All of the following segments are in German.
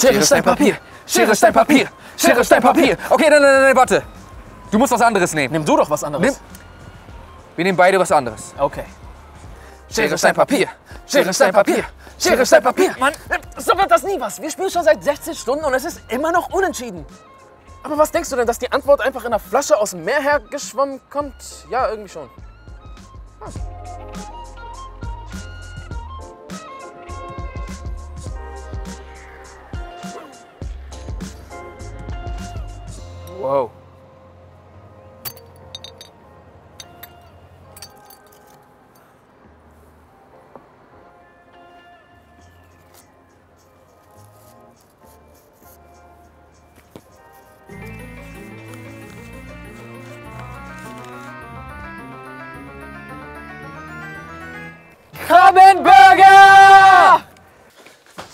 Schere, Stein, Papier. Schere, Stein, Papier. Schere, Stein, Papier. Okay, nein, warte. Du musst was anderes nehmen. Nimm du doch was anderes. Wir nehmen beide was anderes. Okay. Schere, Stein, Papier. Schere, Stein, Papier. Schere, Stein, Papier. Mann, so wird das nie was. Wir spielen schon seit 16 Stunden und es ist immer noch unentschieden. Aber was denkst du denn, dass die Antwort einfach in einer Flasche aus dem Meer hergeschwommen kommt? Ja, irgendwie schon. Hm. Wow. Krabbenburger!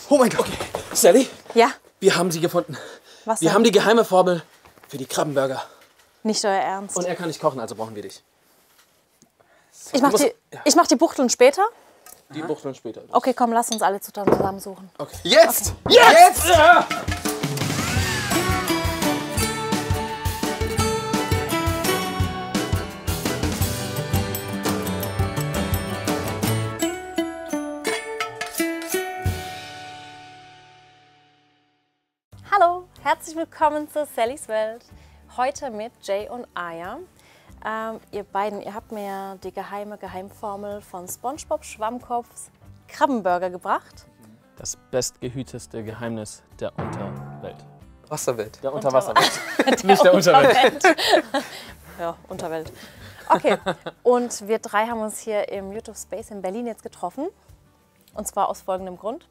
Oh mein Gott. Okay. Sally? Ja? Wir haben sie gefunden. Was denn? Wir haben die geheime Formel für die Krabbenburger. Nicht euer Ernst. Und er kann nicht kochen, also brauchen wir dich. Ich mach die Buchteln später? Die Buchteln später. Okay, komm, lass uns alle zusammen suchen. Okay. Jetzt! Okay. Jetzt! Ja! Herzlich willkommen zu Sallys Welt. Heute mit Jay und Arya. Ihr beiden, ihr habt mir ja die Geheimformel von Spongebob Schwammkopfs Krabbenburger gebracht. Das bestgehüteste Geheimnis der Unterwelt. Wasserwelt. Der Unterwasserwelt. Nicht der Unterwelt. Ja, Unterwelt. Okay, und wir drei haben uns hier im YouTube Space in Berlin jetzt getroffen. Und zwar aus folgendem Grund.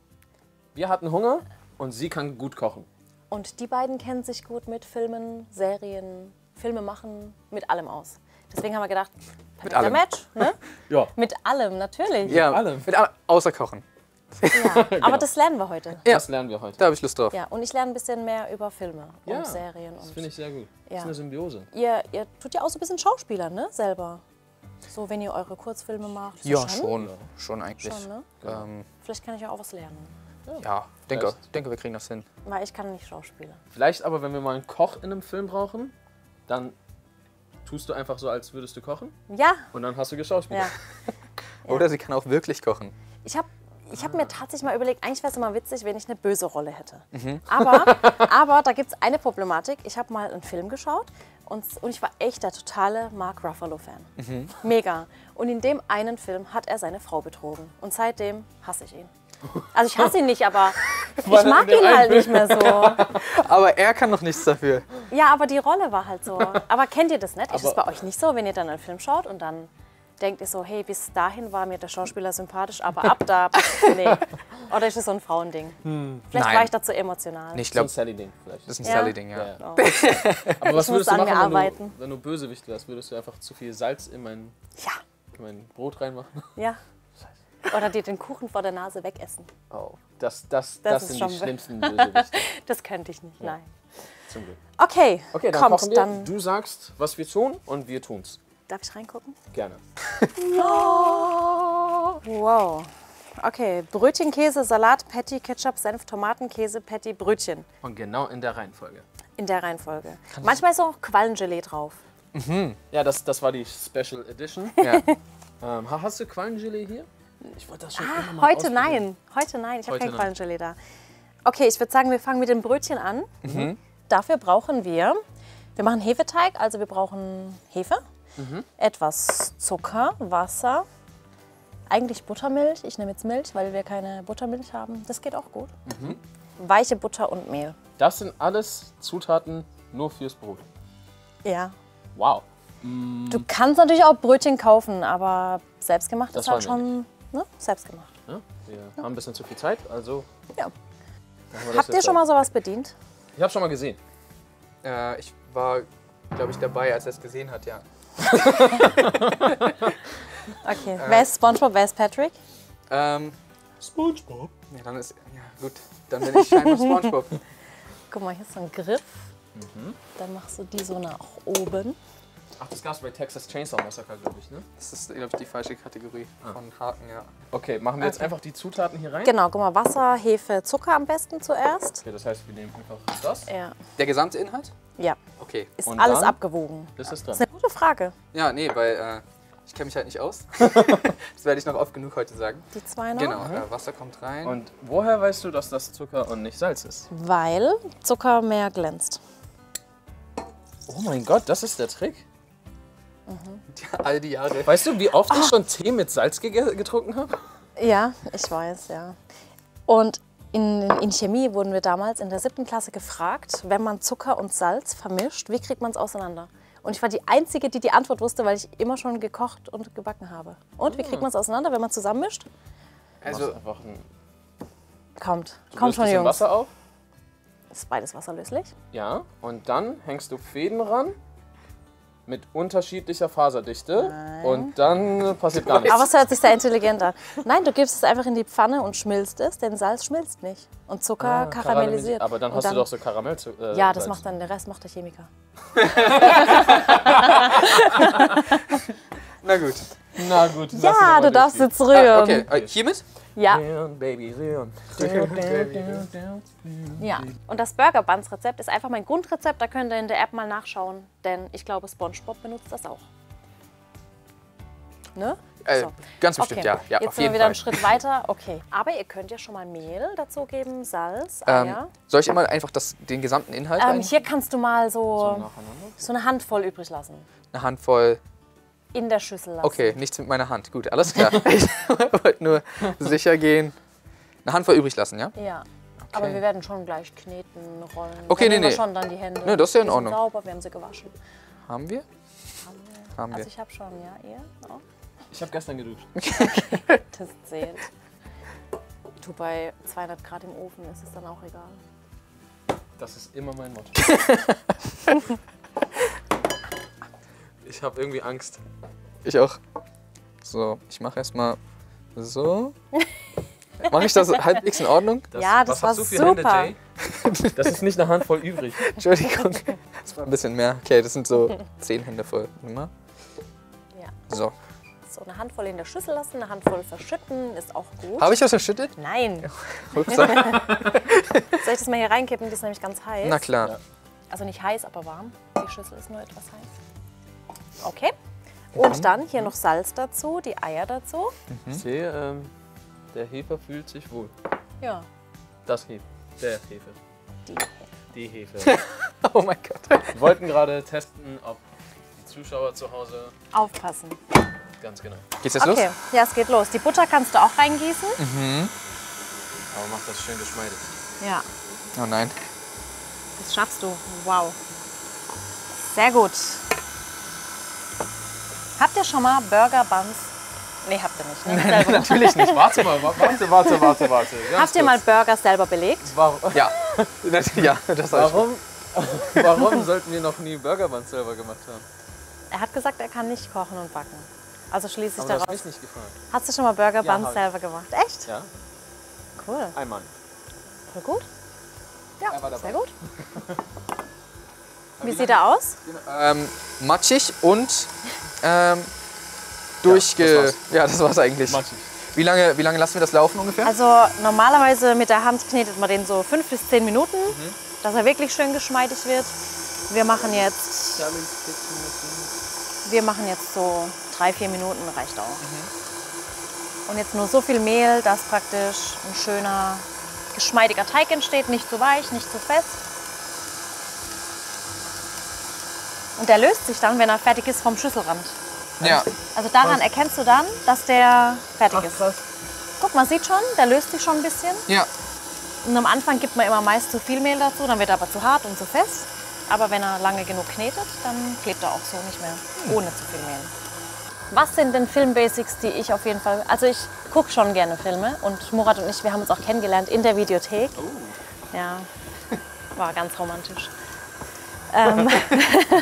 Wir hatten Hunger und sie kann gut kochen. Und die beiden kennen sich gut mit Filmen, Serien, Filme machen, mit allem aus. Deswegen haben wir gedacht, mit allem. Match, ne? Ja. Mit allem, natürlich. Ja, mit allem. Außer Kochen. Ja. Genau. Aber das lernen wir heute. Ja. Das lernen wir heute. Da habe ich Lust drauf. Ja, und ich lerne ein bisschen mehr über Filme und Serien. Das finde ich sehr gut. Ja. Das ist eine Symbiose. Ihr tut ja auch so ein bisschen Schauspieler, ne? Selber. So, wenn ihr eure Kurzfilme macht. Ja, schon eigentlich. Schon, ne? Vielleicht kann ich ja auch was lernen. Ja, denke, wir kriegen das hin. Weil ich kann nicht Schauspieler. Vielleicht aber, wenn wir mal einen Koch in einem Film brauchen, dann tust du einfach so, als würdest du kochen. Ja. Und dann hast du geschauspielt. Ja. Oder sie kann auch wirklich kochen. Ich hab mir tatsächlich mal überlegt, eigentlich wäre es immer witzig, wenn ich eine böse Rolle hätte. Mhm. Aber da gibt es eine Problematik. Ich habe mal einen Film geschaut und ich war echt der totale Mark Ruffalo-Fan. Mhm. Mega. Und in dem einen Film hat er seine Frau betrogen. Und seitdem hasse ich ihn. Also ich hasse ihn nicht, aber ich mag ihn halt nicht mehr so. Aber er kann noch nichts dafür. Ja, aber die Rolle war halt so. Aber kennt ihr das nicht? Ist das bei euch nicht so, wenn ihr dann einen Film schaut und dann denkt ihr so, hey, bis dahin war mir der Schauspieler sympathisch, aber ab da, nee. Oder ist das so ein Frauending? Vielleicht war ich dazu emotional. Ich glaub, das ist ein Sally-Ding vielleicht. Das ist ein Sally-Ding, ja. Oh. Aber was würdest du machen, wenn du Bösewicht wärst? Würdest du einfach zu viel Salz in mein Brot reinmachen? Ja. Oder dir den Kuchen vor der Nase wegessen. Oh, das sind die schlimmsten Bösewichte. Das könnte ich nicht, nein. Zum Glück. Okay, dann kochen wir. Du sagst, was wir tun und wir tun's. Darf ich reingucken? Gerne. Wow. Okay, Brötchen, Käse, Salat, Patty, Ketchup, Senf, Tomaten, Käse, Patty, Brötchen. Und genau in der Reihenfolge. In der Reihenfolge. Manchmal ist auch Quallengelee drauf. Mhm. Ja, das war die Special Edition. Ja. Hast du Quallengelee hier? Ich wollte das schon immer mal ausprobieren. Heute nein. Ich habe kein Quallengelee da. Okay, ich würde sagen, wir fangen mit den Brötchen an. Mhm. Dafür brauchen wir machen Hefeteig, also wir brauchen Hefe, etwas Zucker, Wasser, eigentlich Buttermilch. Ich nehme jetzt Milch, weil wir keine Buttermilch haben. Das geht auch gut. Mhm. Weiche Butter und Mehl. Das sind alles Zutaten nur fürs Brot? Ja. Wow. Du kannst natürlich auch Brötchen kaufen, aber selbstgemacht ist halt schon... Ne? Selbst gemacht. Ja, wir haben ein bisschen zu viel Zeit, also... Ja. Habt ihr schon mal sowas bedient? Ich habe schon mal gesehen. Ich war, glaube ich, dabei, als er es gesehen hat, ja. Okay. Wer ist Spongebob, wer ist Patrick? Spongebob? Ja, dann ist... Ja, gut. Dann bin ich scheinbar Spongebob. Guck mal, hier ist so ein Griff. Mhm. Dann machst du die so nach oben. Ach, das gab's bei Texas Chainsaw Massacre, glaube ich, ne? Das ist, glaube ich, die falsche Kategorie von Haken, ja. Okay, machen wir jetzt einfach die Zutaten hier rein? Genau, guck mal, Wasser, Hefe, Zucker am besten zuerst. Okay, das heißt, wir nehmen einfach das. Ja. Der gesamte Inhalt? Ja. Okay. Ist und alles dann abgewogen. Das ist dran. Das ist eine gute Frage. Ja, nee, weil ich kenne mich halt nicht aus. Das werde ich noch oft genug heute sagen. Die zwei noch? Genau, Wasser kommt rein. Und woher weißt du, dass das Zucker und nicht Salz ist? Weil Zucker mehr glänzt. Oh mein Gott, das ist der Trick? Mhm. Ja, all die Jahre. Weißt du, wie oft ich schon Tee mit Salz getrunken habe? Ja, ich weiß, ja. Und in Chemie wurden wir damals in der 7. Klasse gefragt, wenn man Zucker und Salz vermischt, wie kriegt man es auseinander? Und ich war die Einzige, die die Antwort wusste, weil ich immer schon gekocht und gebacken habe. Und wie kriegt man es auseinander, wenn man es zusammenmischt? Also einfach ein... Kommt schon, Jungs. Wasser auf? Ist beides wasserlöslich. Ja, und dann hängst du Fäden ran. Mit unterschiedlicher Faserdichte. Nein. Und dann passiert gar nichts. Aber es hört sich sehr intelligent an. Nein, du gibst es einfach in die Pfanne und schmilzt es, denn Salz schmilzt nicht. Und Zucker karamellisiert. Aber dann hast du doch so Karamell. Ja, das macht dann, der Rest macht der Chemiker. Na gut. Na gut. Ja, du darfst jetzt rühren. Okay, hiermit? Ja. Ja. Und das Burger Buns Rezept ist einfach mein Grundrezept, da könnt ihr in der App mal nachschauen, denn ich glaube, Spongebob benutzt das auch. Ne? So. Ganz bestimmt, okay. Ja. Jetzt sind wir wieder einen Schritt weiter. Okay. Aber ihr könnt ja schon mal Mehl dazu geben, Salz, Eier. Soll ich immer einfach den gesamten Inhalt rein? Hier kannst du mal so eine Handvoll übrig lassen. Eine Handvoll. In der Schüssel lassen. Okay, nichts mit meiner Hand. Gut, alles klar. Ich wollte nur sicher gehen. Eine Handvoll übrig lassen, ja? Ja. Okay. Aber wir werden schon gleich kneten, rollen. Okay, nee. Wir schon dann die Hände. Nee, das ist ja in Ordnung. Sauber, wir haben sie gewaschen. Haben wir? Haben wir. Also ich habe schon, ja. Ihr? Auch? Ich habe gestern geduscht. Okay. Das zählt. Du, bei 200 Grad im Ofen ist es dann auch egal. Das ist immer mein Motto. Ich habe irgendwie Angst. Ich auch. So, ich mache erstmal so. Mache ich das halbwegs in Ordnung? Ja, das war super. Hände, Jay? Das ist nicht eine Handvoll übrig. Entschuldigung. Das war ein bisschen mehr. Okay, das sind so 10 Hände voll. Immer. Ja. So. So, eine Handvoll in der Schüssel lassen, eine Handvoll verschütten, ist auch gut. Habe ich das verschüttet? Nein. Ups. Soll ich das mal hier reinkippen? Die ist nämlich ganz heiß. Na klar. Ja. Also nicht heiß, aber warm. Die Schüssel ist nur etwas heiß. Okay. Und dann hier noch Salz dazu, die Eier dazu. Ich sehe, der Hefe fühlt sich wohl. Ja. Das Hefe. Der Hefe. Die Hefe. Die Hefe. Oh mein Gott. Wir wollten gerade testen, ob die Zuschauer zu Hause aufpassen. Ganz genau. Geht's jetzt los? Ja, es geht los. Die Butter kannst du auch reingießen. Mhm. Aber mach das schön geschmeidig. Ja. Oh nein. Das schaffst du. Wow. Sehr gut. Habt ihr schon mal Burger Buns? Nee, habt ihr nicht. Ne? Nein, natürlich nicht. Warte mal, warte. Habt ihr mal Burger selber belegt? Warum? Ja. Ja, das Warum sollten wir noch nie Burger Buns selber gemacht haben? Er hat gesagt, er kann nicht kochen und backen. Also schließe ich daraus. Mich nicht gefragt. Hast du schon mal Burger Buns selber gemacht? Echt? Ja. Cool. Einmal. Voll gut? Ja, sehr gut. Wie sieht er aus? Matschig und durchge... Ja, das war's eigentlich. Matschig. Wie lange lassen wir das laufen ungefähr? Also normalerweise mit der Hand knetet man den so 5 bis 10 Minuten, dass er wirklich schön geschmeidig wird. Wir machen jetzt so 3-4 Minuten, reicht auch. Und jetzt nur so viel Mehl, dass praktisch ein schöner, geschmeidiger Teig entsteht. Nicht zu weich, nicht zu fest. Und der löst sich dann, wenn er fertig ist, vom Schüsselrand. Ja. Also daran erkennst du dann, dass der fertig ist. Krass. Guck, man sieht schon, der löst sich schon ein bisschen. Ja. Und am Anfang gibt man immer meist zu viel Mehl dazu, dann wird er aber zu hart und zu fest. Aber wenn er lange genug knetet, dann klebt er auch so nicht mehr, ohne zu viel Mehl. Was sind denn Filmbasics, die ich auf jeden Fall... Also ich gucke schon gerne Filme und Murat und ich, wir haben uns auch kennengelernt in der Videothek. Oh. Ja, war ganz romantisch.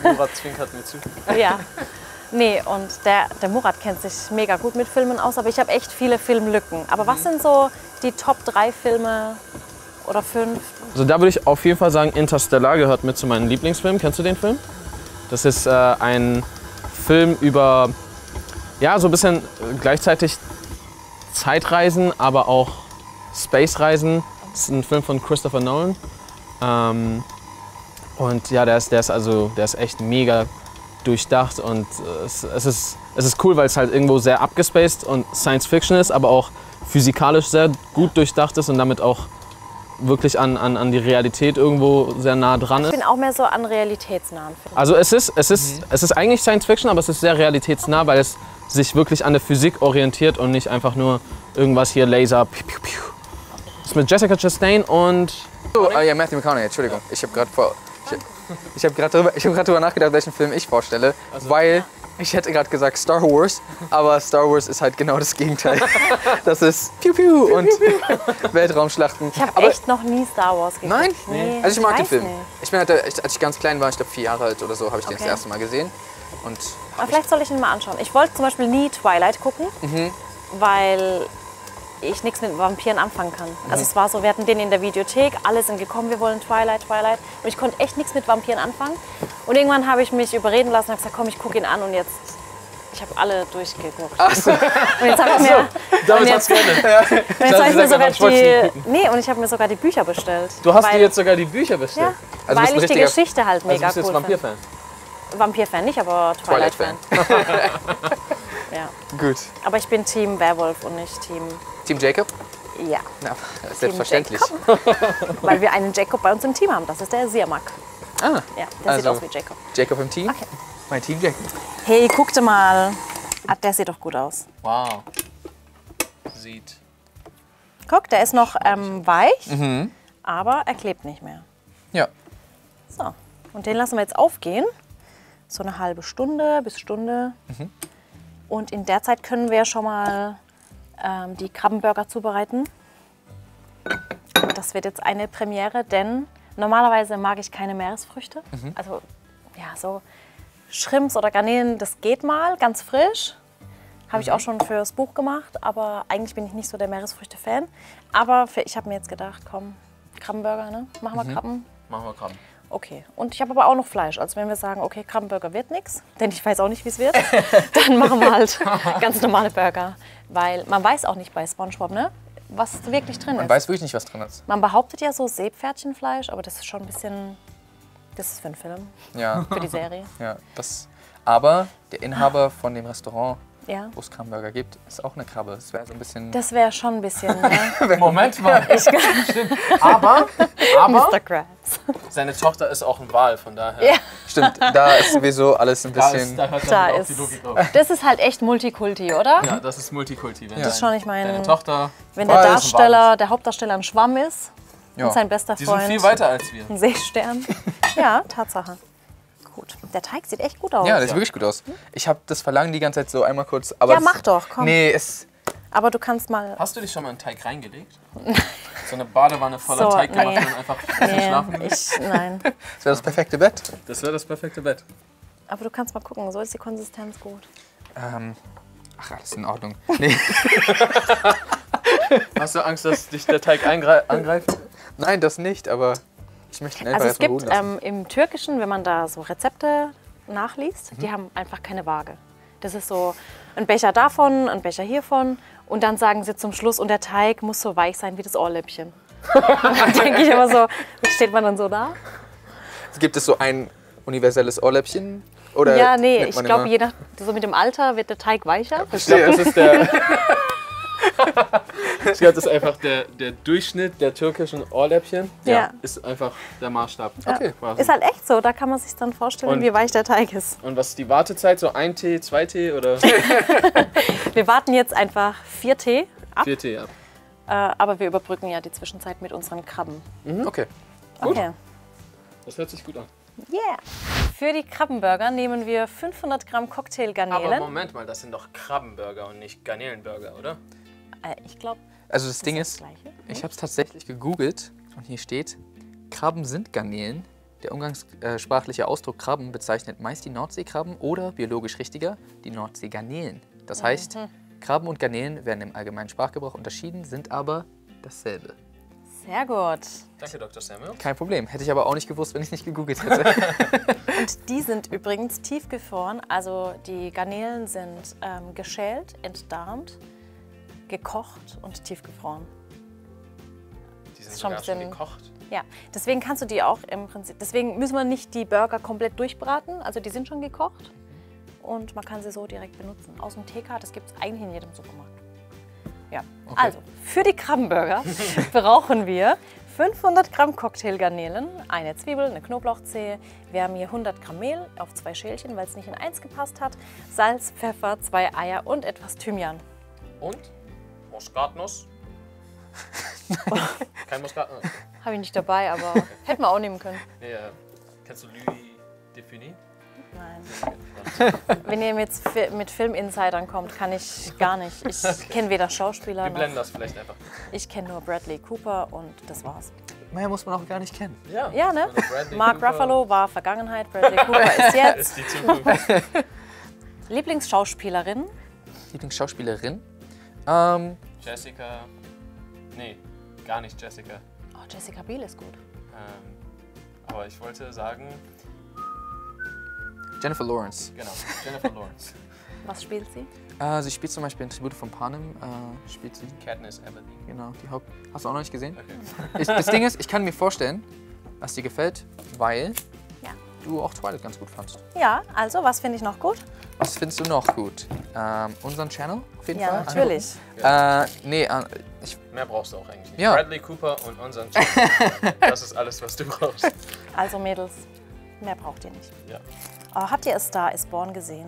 Murat zwinkert mir zu. Ja. Nee, und der Murat kennt sich mega gut mit Filmen aus, aber ich habe echt viele Filmlücken. Aber was sind so die Top 3 Filme oder 5? Also da würde ich auf jeden Fall sagen, Interstellar gehört mit zu meinen Lieblingsfilmen. Kennst du den Film? Das ist ein Film über, ja, so ein bisschen gleichzeitig Zeitreisen, aber auch Space-Reisen. Das ist ein Film von Christopher Nolan. Und ja, der ist echt mega durchdacht und es ist cool, weil es halt irgendwo sehr abgespaced und Science-Fiction ist, aber auch physikalisch sehr gut durchdacht ist und damit auch wirklich an die Realität irgendwo sehr nah dran ist. Ich bin auch mehr so an realitätsnahen Filmen. Also es ist eigentlich Science-Fiction, aber es ist sehr realitätsnah, weil es sich wirklich an der Physik orientiert und nicht einfach nur irgendwas hier Laser. Piu, piu, piu. Das ist mit Jessica Chastain und... ja, Matthew McConaughey, Entschuldigung. Ich habe gerade darüber nachgedacht, welchen Film ich vorstelle, also, weil ich hätte gerade gesagt Star Wars, aber Star Wars ist halt genau das Gegenteil. Das ist Piu Piu und Weltraumschlachten. Ich habe echt noch nie Star Wars geguckt. Nein? Nee. Also ich mag den Film. Ich bin halt, als ich ganz klein war, ich glaube 4 Jahre alt oder so, habe ich den das erste Mal gesehen. Und aber vielleicht soll ich ihn mal anschauen. Ich wollte zum Beispiel nie Twilight gucken, weil ich nichts mit Vampiren anfangen kann. Also es war so, wir hatten den in der Videothek, alle sind gekommen, wir wollen Twilight. Und ich konnte echt nichts mit Vampiren anfangen. Und irgendwann habe ich mich überreden lassen und habe gesagt, komm, ich gucke ihn an und jetzt, ich habe alle durchgeguckt. Ach so. Und jetzt habe ich mir, ich habe mir sogar die Bücher bestellt. Du hast dir jetzt sogar die Bücher bestellt? Ja, also weil ich die Geschichte halt mega cool finde. Vampir-Fan? Vampir-Fan nicht, aber Twilight-Fan. Ja. Gut. Aber ich bin Team Werwolf und nicht Team... Team Jacob? Ja. Na, das ist selbstverständlich. Weil wir einen Jacob bei uns im Team haben. Das ist der Sirmak. Ah. Ja, der sieht aus wie Jacob. Jacob im Team? Okay. Mein Team Jacob. Hey, guck dir mal. Ah, der sieht doch gut aus. Wow. Sieht. Guck, der ist noch weich, aber er klebt nicht mehr. Ja. So. Und den lassen wir jetzt aufgehen. So eine halbe Stunde bis Stunde. Und in der Zeit können wir schon mal die Krabbenburger zubereiten. Das wird jetzt eine Premiere, denn normalerweise mag ich keine Meeresfrüchte. Also ja, so Shrimps oder Garnelen, das geht mal, ganz frisch. Habe ich auch schon fürs Buch gemacht, aber eigentlich bin ich nicht so der Meeresfrüchte-Fan. Aber ich habe mir jetzt gedacht, komm, Krabbenburger, ne? Machen wir Krabben. Machen wir Krabben. Okay, und ich habe aber auch noch Fleisch. Also wenn wir sagen, okay, Krabbenburger wird nichts, denn ich weiß auch nicht, wie es wird, dann machen wir halt ganz normale Burger. Weil man weiß auch nicht bei Spongebob, ne, was wirklich drin ist. Man weiß wirklich nicht, was drin ist. Man behauptet ja so Seepferdchenfleisch, aber das ist schon ein bisschen, das ist für einen Film, ja, für die Serie. Ja, das, aber der Inhaber von dem Restaurant, wo es Krabbenburger gibt, ist auch eine Krabbe. Das wäre so ein bisschen... Das wäre schon ein bisschen, ne? Moment mal. Aber Mr. Krabs. Seine Tochter ist auch ein Wal, von daher. Ja. Stimmt, da ist sowieso alles ein bisschen... Da hört die Logik auf. Das ist halt echt Multikulti, oder? Ja, das ist Multikulti. Wenn das ist schon, ich meine, wenn der Darsteller, der Hauptdarsteller ein Schwamm ist und sein bester Freund... Die sind viel weiter als wir. Ein Seestern. Ja, Tatsache. Gut. Der Teig sieht echt gut aus. Ja, der sieht wirklich gut aus. Ich habe das Verlangen die ganze Zeit so einmal kurz... Aber ja, mach doch, komm. Nee, es... Aber du kannst mal... Hast du dich schon mal in den Teig reingelegt? So eine Badewanne voller Teig gemacht und einfach schlafen willst? Nein. Das wäre das perfekte Bett. Das wäre das perfekte Bett. Aber du kannst mal gucken, so ist die Konsistenz gut. Ach, alles in Ordnung. Nee. Hast du Angst, dass dich der Teig angreift? Nein, das nicht, aber... Ich möchte einfach es gibt im Türkischen, wenn man da so Rezepte nachliest, die haben einfach keine Waage. Das ist so ein Becher davon, ein Becher hiervon und dann sagen sie zum Schluss, und der Teig muss so weich sein wie das Ohrläppchen. Dann denke ich immer so, wie steht man dann so da? Gibt es so ein universelles Ohrläppchen? Oder ja, nee, ich glaube, je nach, so mit dem Alter wird der Teig weicher. Ich glaube, das ist der... Ich glaube, das ist einfach der Durchschnitt der türkischen Ohrläppchen. Ja. Ist einfach der Maßstab. Okay. Ist halt echt so, da kann man sich dann vorstellen, wie weich der Teig ist. Und was ist die Wartezeit? So 1 Tee, 2 Tee oder? Wir warten jetzt einfach 4 Tee ab. 4 Tee ab. Aber wir überbrücken ja die Zwischenzeit mit unseren Krabben. Okay. Gut. Okay. Das hört sich gut an. Yeah. Für die Krabbenburger nehmen wir 500 Gramm Cocktailgarnelen. Aber Moment mal, das sind doch Krabbenburger und nicht Garnelenburger, oder? Ich glaube, also das Ding ist, ich habe es tatsächlich gegoogelt und hier steht, Krabben sind Garnelen. Der umgangssprachliche Ausdruck Krabben bezeichnet meist die Nordseekrabben oder, biologisch richtiger, die Nordseegarnelen. Das heißt, Krabben und Garnelen werden im allgemeinen Sprachgebrauch unterschieden, sind aber dasselbe. Sehr gut. Danke, Dr. Samuel. Kein Problem. Hätte ich aber auch nicht gewusst, wenn ich nicht gegoogelt hätte. Und die sind übrigens tiefgefroren. Also die Garnelen sind geschält, entdarmt, gekocht und tiefgefroren. Die sind sogar schon gekocht? Ja, deswegen kannst du die auch im Prinzip... Deswegen müssen wir nicht die Burger komplett durchbraten. Also die sind schon gekocht und man kann sie so direkt benutzen. Aus dem TK, das gibt es eigentlich in jedem Supermarkt. Ja, okay. Also für die Krabbenburger brauchen wir 500 Gramm Cocktailgarnelen, eine Zwiebel, eine Knoblauchzehe. Wir haben hier 100 Gramm Mehl auf 2 Schälchen, weil es nicht in eins gepasst hat. Salz, Pfeffer, 2 Eier und etwas Thymian. Und Muskatnuss. Kein Muskatnuss. Habe ich nicht dabei, aber hätten wir auch nehmen können. Nee, kennst du Louis de Funès? Nein. Wenn ihr jetzt mit Film-Insidern kommt, kann ich gar nicht. Ich kenne weder Schauspieler noch... Wir blenden das vielleicht einfach. Ich kenne nur Bradley Cooper und das war's. Mehr muss man auch gar nicht kennen. Ja, ja, ne? Mark Ruffalo war Vergangenheit, Bradley Cooper ist jetzt. Ist die Zukunft. Lieblingsschauspielerin? Lieblingsschauspielerin? Jessica... Nee, gar nicht Jessica. Oh, Jessica Biel ist gut. Aber ich wollte sagen... Jennifer Lawrence. Genau, Jennifer Lawrence. Was spielt sie? Sie spielt zum Beispiel in Tribute von Panem. Spielt sie Katniss Everdeen. Genau, die Haupt... Hast du auch noch nicht gesehen? Okay. Das Ding ist, ich kann mir vorstellen, was dir gefällt, weil du auch Twilight ganz gut fandst. Ja, also was finde ich noch gut? Was findest du noch gut? Unseren Channel auf jeden Fall. Natürlich. Ja, natürlich. Mehr brauchst du auch eigentlich nicht. Ja. Bradley Cooper und unseren Channel. Das ist alles, was du brauchst. Also Mädels, mehr braucht ihr nicht. Ja. Oh, habt ihr A Star Is Born gesehen?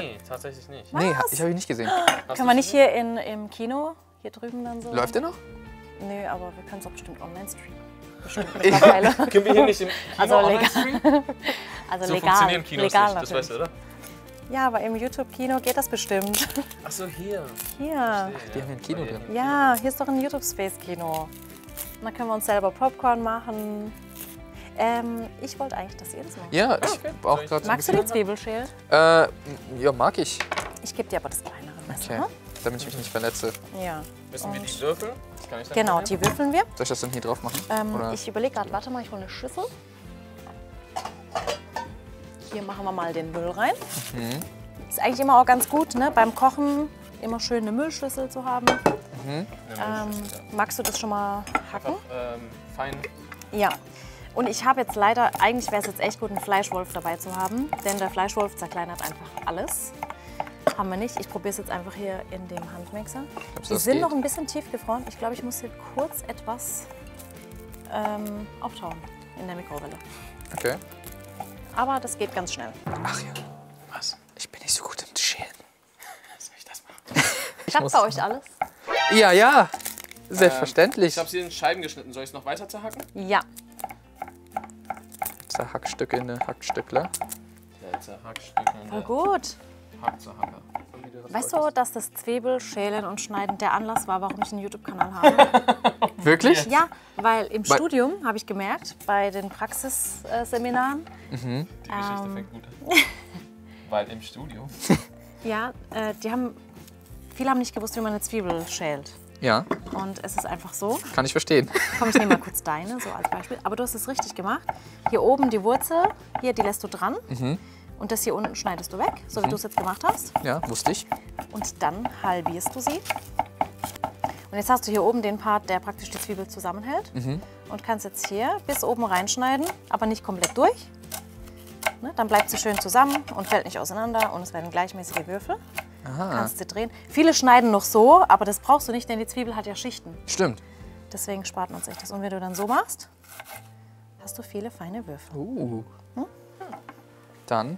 Nee, tatsächlich nicht. Was? Nee, ich habe ihn nicht gesehen. Können wir nicht hier im Kino, hier drüben dann so? Läuft der noch? Nö, aber wir können es auch bestimmt online streamen. Bestimmt mittlerweile. Können wir hier nicht im Kino online streamen? Also legal. So funktionieren Kinos nicht, das weißt du, oder? Ja, aber im YouTube-Kino geht das bestimmt. Ach so, hier. Hier. Die haben hier ein Kino drin. Ja, hier ist doch ein YouTube Space Kino. Und dann können wir uns selber Popcorn machen. Ich wollte eigentlich, dass ihr das macht. Ja, ich auch gerade. Magst du die Zwiebel schälen? Ja, mag ich. Ich gebe dir aber das kleinere Messer. Okay. Damit ich mich nicht verletze. Ja. Müssen wir die würfeln? Genau, die würfeln wir. Soll ich das dann hier drauf machen? Ich überlege gerade, warte mal, ich hole eine Schüssel. Hier machen wir mal den Müll rein. Mhm. Ist eigentlich immer auch ganz gut, ne? Beim Kochen immer schön eine Müllschüssel zu haben. Mhm. Magst du das schon mal hacken? Einfach, fein. Ja. Und ich habe jetzt leider, eigentlich wäre es jetzt echt gut, einen Fleischwolf dabei zu haben, denn der Fleischwolf zerkleinert einfach alles. Haben wir nicht. Ich probiere es jetzt einfach hier in dem Handmixer. Die sind noch ein bisschen tiefgefroren. Ich glaube, ich muss hier kurz etwas auftauen in der Mikrowelle. Okay. Aber das geht ganz schnell. Ach ja. Was? Ich bin nicht so gut im Schälen. Soll ich das machen? Klappt bei euch alles? Ja, ja. Selbstverständlich. Ich habe sie in Scheiben geschnitten. Soll ich es noch weiter zerhacken? Ja. Hackstücke in der Hackstückler. Voll gut. Hackzerhacker. Weißt du, dass das Zwiebel, Schälen und Schneiden der Anlass war, warum ich einen YouTube-Kanal habe? Wirklich? Ja, weil im Studium habe ich gemerkt, bei den Praxisseminaren. Mhm. Die Geschichte fängt gut an. Weil im Studium? Ja, viele haben nicht gewusst, wie man eine Zwiebel schält. Ja. Und es ist einfach so. Kann ich verstehen. Komm, ich nehme mal kurz deine, so als Beispiel. Aber du hast es richtig gemacht. Hier oben die Wurzel, hier, die lässt du dran. Mhm. Und das hier unten schneidest du weg, so wie du es jetzt gemacht hast. Ja, wusste ich. Und dann halbierst du sie. Und jetzt hast du hier oben den Part, der praktisch die Zwiebel zusammenhält. Mhm. Und kannst jetzt hier bis oben reinschneiden, aber nicht komplett durch. Ne? Dann bleibt sie schön zusammen und fällt nicht auseinander und es werden gleichmäßige Würfel. Aha. Kannst du drehen. Viele schneiden noch so, aber das brauchst du nicht, denn die Zwiebel hat ja Schichten. Stimmt. Deswegen spart man sich das. Und wenn du dann so machst, hast du viele feine Würfel. Dann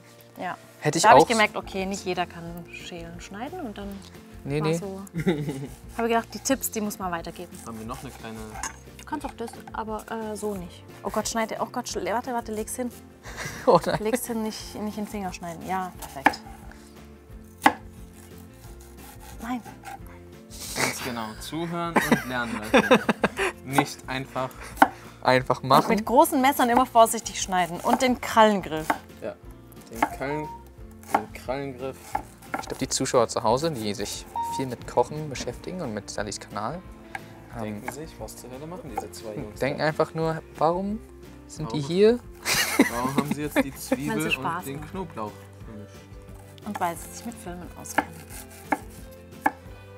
hätte ich auch... Da habe ich gemerkt, okay, nicht jeder kann schälen, schneiden und dann... Nee. So. Habe gedacht, die Tipps, die muss man weitergeben. Haben wir noch eine kleine... Du kannst auch das, aber so nicht. Oh Gott, schneide... Oh Gott, warte, leg's hin. Oh nein. Leg's hin, nicht in den Finger schneiden. Ja, perfekt. Nein. Ganz genau. Zuhören und lernen, Leute. Nicht einfach machen. Und mit großen Messern immer vorsichtig schneiden. Und den Krallengriff. Ja, den Krallengriff. Ich glaube, die Zuschauer zu Hause, die sich viel mit Kochen beschäftigen und mit Sallys Kanal, Denken sich, was zur Hölle machen diese zwei Jungs? Denken einfach nur, warum sind die hier? Warum haben sie jetzt die Zwiebel und den Knoblauch gemischt? Und weil sie sich mit Filmen auskennen.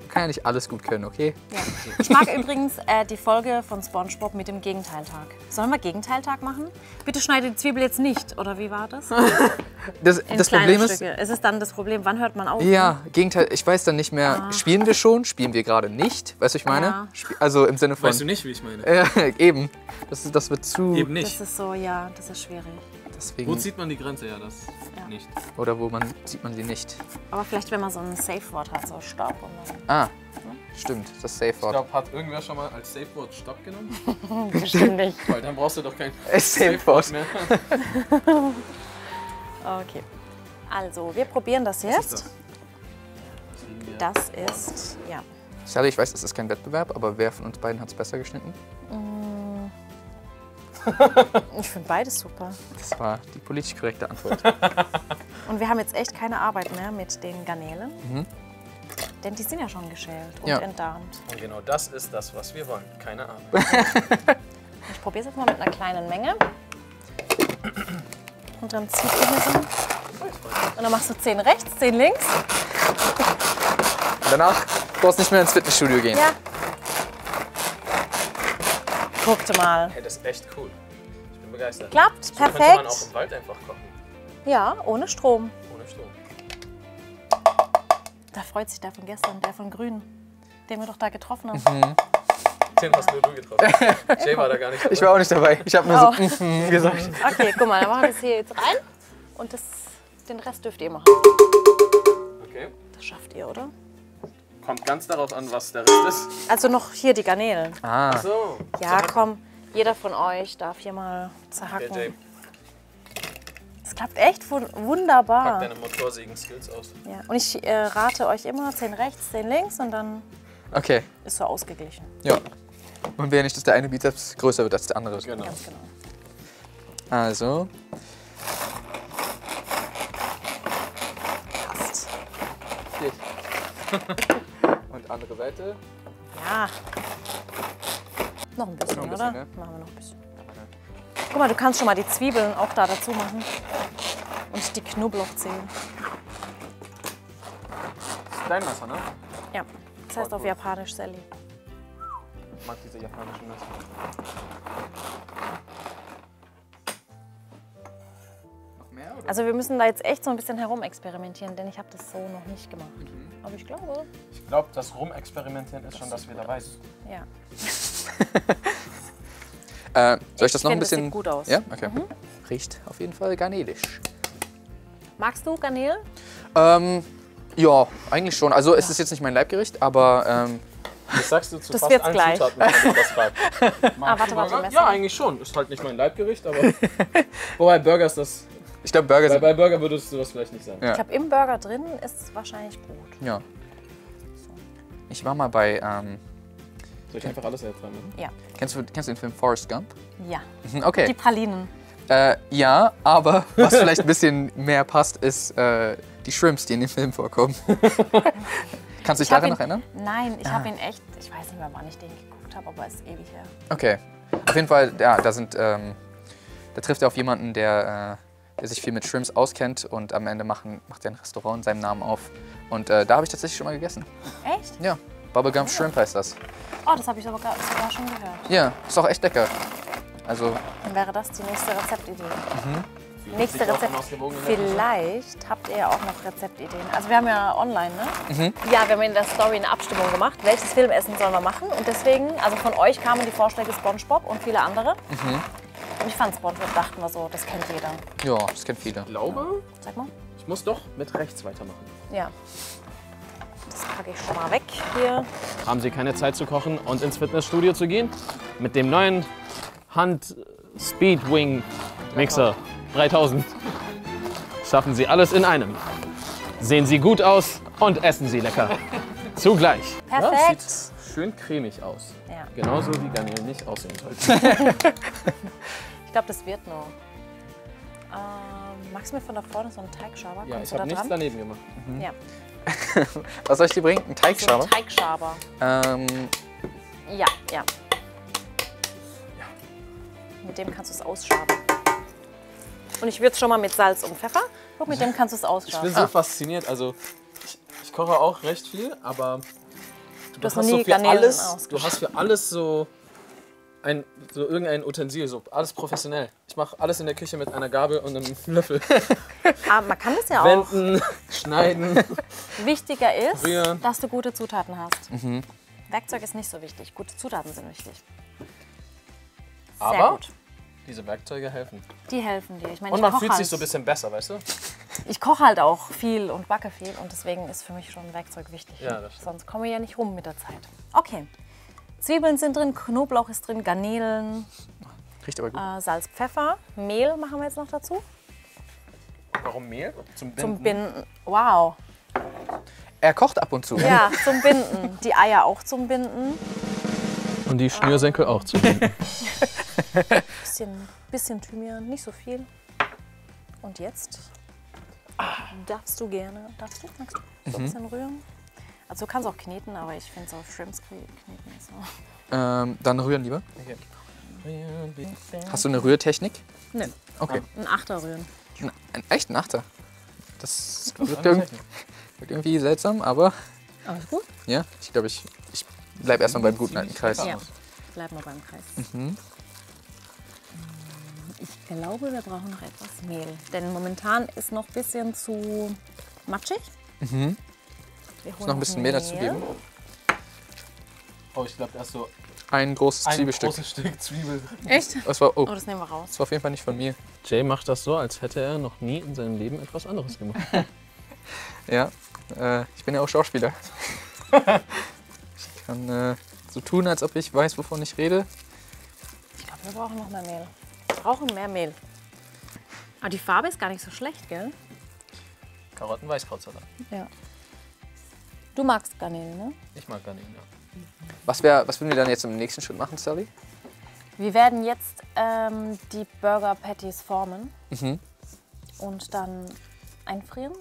Kann ja nicht alles gut können, okay? Ja. Ich mag übrigens die Folge von Spongebob mit dem Gegenteiltag. Sollen wir Gegenteiltag machen? Bitte schneide die Zwiebel jetzt nicht, oder wie war das? Das Problem ist... Es ist dann das Problem, wann hört man auf? Ja, ne? Gegenteil, ich weiß dann nicht mehr, spielen wir schon, spielen wir gerade nicht? Weißt du, ich meine? Ja. Also im Sinne von... Weißt du nicht, wie ich meine? Eben. Das wird zu... Eben nicht. Das ist so, ja, das ist schwierig. Deswegen. Wo zieht man die Grenze? Ja, das nicht. Oder wo sieht man sie nicht. Aber vielleicht, wenn man so ein Safe-Wort hat, so Stopp. Ah, stimmt, das Safe-Wort. Ich glaube, hat irgendwer schon mal als Safe-Wort Stopp genommen? Bestimmt nicht. Weil dann brauchst du doch kein Safe-Wort mehr. Okay, also wir probieren das jetzt. Ist das? Das ist, ja. Sally, ich weiß, es ist kein Wettbewerb, aber wer von uns beiden hat es besser geschnitten? Ich finde beides super. Das war die politisch korrekte Antwort. Und wir haben jetzt echt keine Arbeit mehr mit den Garnelen. Mhm. Denn die sind ja schon geschält und entdarmt. Und genau das ist das, was wir wollen. Keine Arbeit. Ich probiere es jetzt mal mit einer kleinen Menge. Und dann ziehst du hier so. Und dann machst du 10 rechts, 10 links. Danach brauchst du nicht mehr ins Fitnessstudio gehen. Ja. Guckt mal. Hey, das ist echt cool. Ich bin begeistert. Klappt, so perfekt. Könnte man auch im Wald einfach kochen. Ja, ohne Strom. Ohne Strom. Da freut sich der von gestern, der von Grün, den wir doch da getroffen haben. Mhm. Den hast nur du getroffen. Jay war da gar nicht dabei. Ich war auch nicht dabei. Ich habe nur so gesagt. Okay, guck mal, dann machen wir das hier jetzt rein und den Rest dürft ihr machen. Okay. Das schafft ihr, oder? Kommt ganz darauf an, was der Rest ist. Also noch hier die Garnelen. Ah. Ach so. Ja, komm, jeder von euch darf hier mal zerhacken. Es klappt echt wunderbar. Pack deine Motorsägen-Skills aus. Ja. Und ich rate euch immer 10 rechts, 10 links und dann ist so ausgeglichen. Ja. Man will ja nicht, dass der eine Bizeps größer wird als der andere. Genau. Ganz genau. Also. Passt. Geht. Und andere Seite. Ja. Noch ein bisschen, oder? Ne? Machen wir noch ein bisschen. Guck mal, du kannst schon mal die Zwiebeln auch da dazu machen. Und die Knoblauchzehen. Dein Messer, ne? Ja. Das heißt auf Japanisch, Sally. Ich mag diese japanischen Messer. Noch mehr, oder? Also wir müssen da jetzt echt so ein bisschen herumexperimentieren, denn ich habe das so noch nicht gemacht. Mhm. Aber ich glaube... Ich glaube, das Rumexperimentieren ist schon, dass wir dabei sind. Ja. Soll ich das noch ein bisschen... Das sieht gut aus. Ja? Okay. Mhm. Riecht auf jeden Fall garnelisch. Magst du Garnelen? Ja, eigentlich schon. Also es ist jetzt nicht mein Leibgericht, aber... das sagst du zu das fast allen gleich. Zutaten, wenn das fragt. Warte, ja, eigentlich schon. Ist halt nicht mein Leibgericht, aber... Wobei Burger ist das... Ich glaube, Burger sind... Bei Burger würdest du das vielleicht nicht sagen. Ja. Ich glaube, im Burger drin ist es wahrscheinlich gut. Ja. So. Ich war mal bei... Soll ich einfach alles jetzt dran machen? Ja. Kennst du den Film Forrest Gump? Ja. Okay. Die Pralinen. Ja, aber was vielleicht ein bisschen mehr passt, ist die Shrimps, die in dem Film vorkommen. Kannst du dich daran noch erinnern? Nein, ich habe ihn echt... Ich weiß nicht mehr, wann ich den geguckt habe, aber es ist ewig her. Okay. Auf jeden Fall, ja, da trifft er auf jemanden, der sich viel mit Shrimps auskennt und am Ende macht er ein Restaurant in seinem Namen auf. Und da habe ich tatsächlich schon mal gegessen. Echt? Ja. Bubba Gump Shrimp heißt das. Oh, das habe ich aber sogar schon gehört. Ja, ist auch echt lecker. Also. Dann wäre das die nächste Rezeptidee. Mhm. Nächste Rezept. Vielleicht habt ihr auch noch Rezeptideen. Also wir haben ja online, ne? Mhm. Ja, wir haben in der Story eine Abstimmung gemacht, welches Filmessen sollen wir machen. Und deswegen, also von euch kamen die Vorschläge Spongebob und viele andere. Mhm. Und ich fand Spongebob, dachten wir so, das kennt jeder. Ja, das kennt viele. Ich glaube, sag mal. Ich muss doch mit rechts weitermachen. Ja. Das packe ich schon mal weg hier. Haben Sie keine Zeit zu kochen und ins Fitnessstudio zu gehen? Mit dem neuen Hand-Speedwing-Mixer 3000 schaffen Sie alles in einem. Sehen Sie gut aus und essen Sie lecker. Zugleich. Perfekt. Ja, schön cremig aus. Ja. Genauso wie Garnelen nicht aussehen sollten. Ich glaube, das wird noch. Magst du mir von da vorne so einen Teigschaber? Ja, ich habe nichts daneben gemacht. Mhm. Ja. Was soll ich dir bringen? Einen Teigschaber? So einen Teigschaber. Ja, ja. Mit dem kannst du es ausschaben. Und ich würze schon mal mit Salz und Pfeffer. Guck, mit dem kannst du es ausschaben. Ich bin so fasziniert. Also ich koche auch recht viel, aber du hast so für alles, so ein, irgendein Utensil, so alles professionell. Ich mache alles in der Küche mit einer Gabel und einem Löffel. Aber man kann das ja auch wenden, schneiden. Wichtiger ist, rühren, dass du gute Zutaten hast. Mhm. Werkzeug ist nicht so wichtig, gute Zutaten sind wichtig. Sehr gut. Diese Werkzeuge helfen. Die helfen dir. Ich meine, und man fühlt sich so ein bisschen besser, weißt du? Ich koche halt auch viel und backe viel und deswegen ist für mich schon ein Werkzeug wichtig. Ja, sonst komme ich ja nicht rum mit der Zeit. Okay. Zwiebeln sind drin, Knoblauch ist drin, Garnelen, riecht aber gut. Salz, Pfeffer, Mehl machen wir jetzt noch dazu. Warum Mehl? Zum Binden. Zum Binden. Wow. Er kocht ab und zu. Ja, zum Binden. Die Eier auch zum Binden. Und die Schnürsenkel auch zum Binden. Bisschen Thymian, nicht so viel. Und jetzt darfst du gerne, magst du so ein bisschen rühren? Also du kannst auch kneten, aber ich finde so Shrimps kneten so. Dann rühren lieber. Okay. Hast du eine Rührtechnik? Nee. Okay. Ein Achter rühren. Ein echten Achter? Das wird irgendwie seltsam, aber... Aber ist gut? Ja, ich glaube, ich bleibe erstmal beim guten alten Kreis. Ja, bleib mal beim Kreis. Mhm. Ich glaube, wir brauchen noch etwas Mehl, denn momentan ist noch ein bisschen zu matschig. Mhm. Wir holen noch ein bisschen Mehl dazugeben. Oh, ich glaube, erst so ein großes Zwiebelstück. Ein großes Stück Zwiebel. Echt? Das war, das nehmen wir raus. Das war auf jeden Fall nicht von mir. Jay macht das so, als hätte er noch nie in seinem Leben etwas anderes gemacht. Ja, ich bin ja auch Schauspieler. Ich kann so tun, als ob ich weiß, wovon ich rede. Ich glaube, wir brauchen noch mehr Mehl. Wir brauchen mehr Mehl. Aber die Farbe ist gar nicht so schlecht, gell? Karotten-Weißkrautsalat. Ja. Du magst Garnelen, ne? Ich mag Garnelen, ja. Was würden wir dann jetzt im nächsten Schritt machen, Sally? Wir werden jetzt die Burger-Patties formen und dann einfrieren.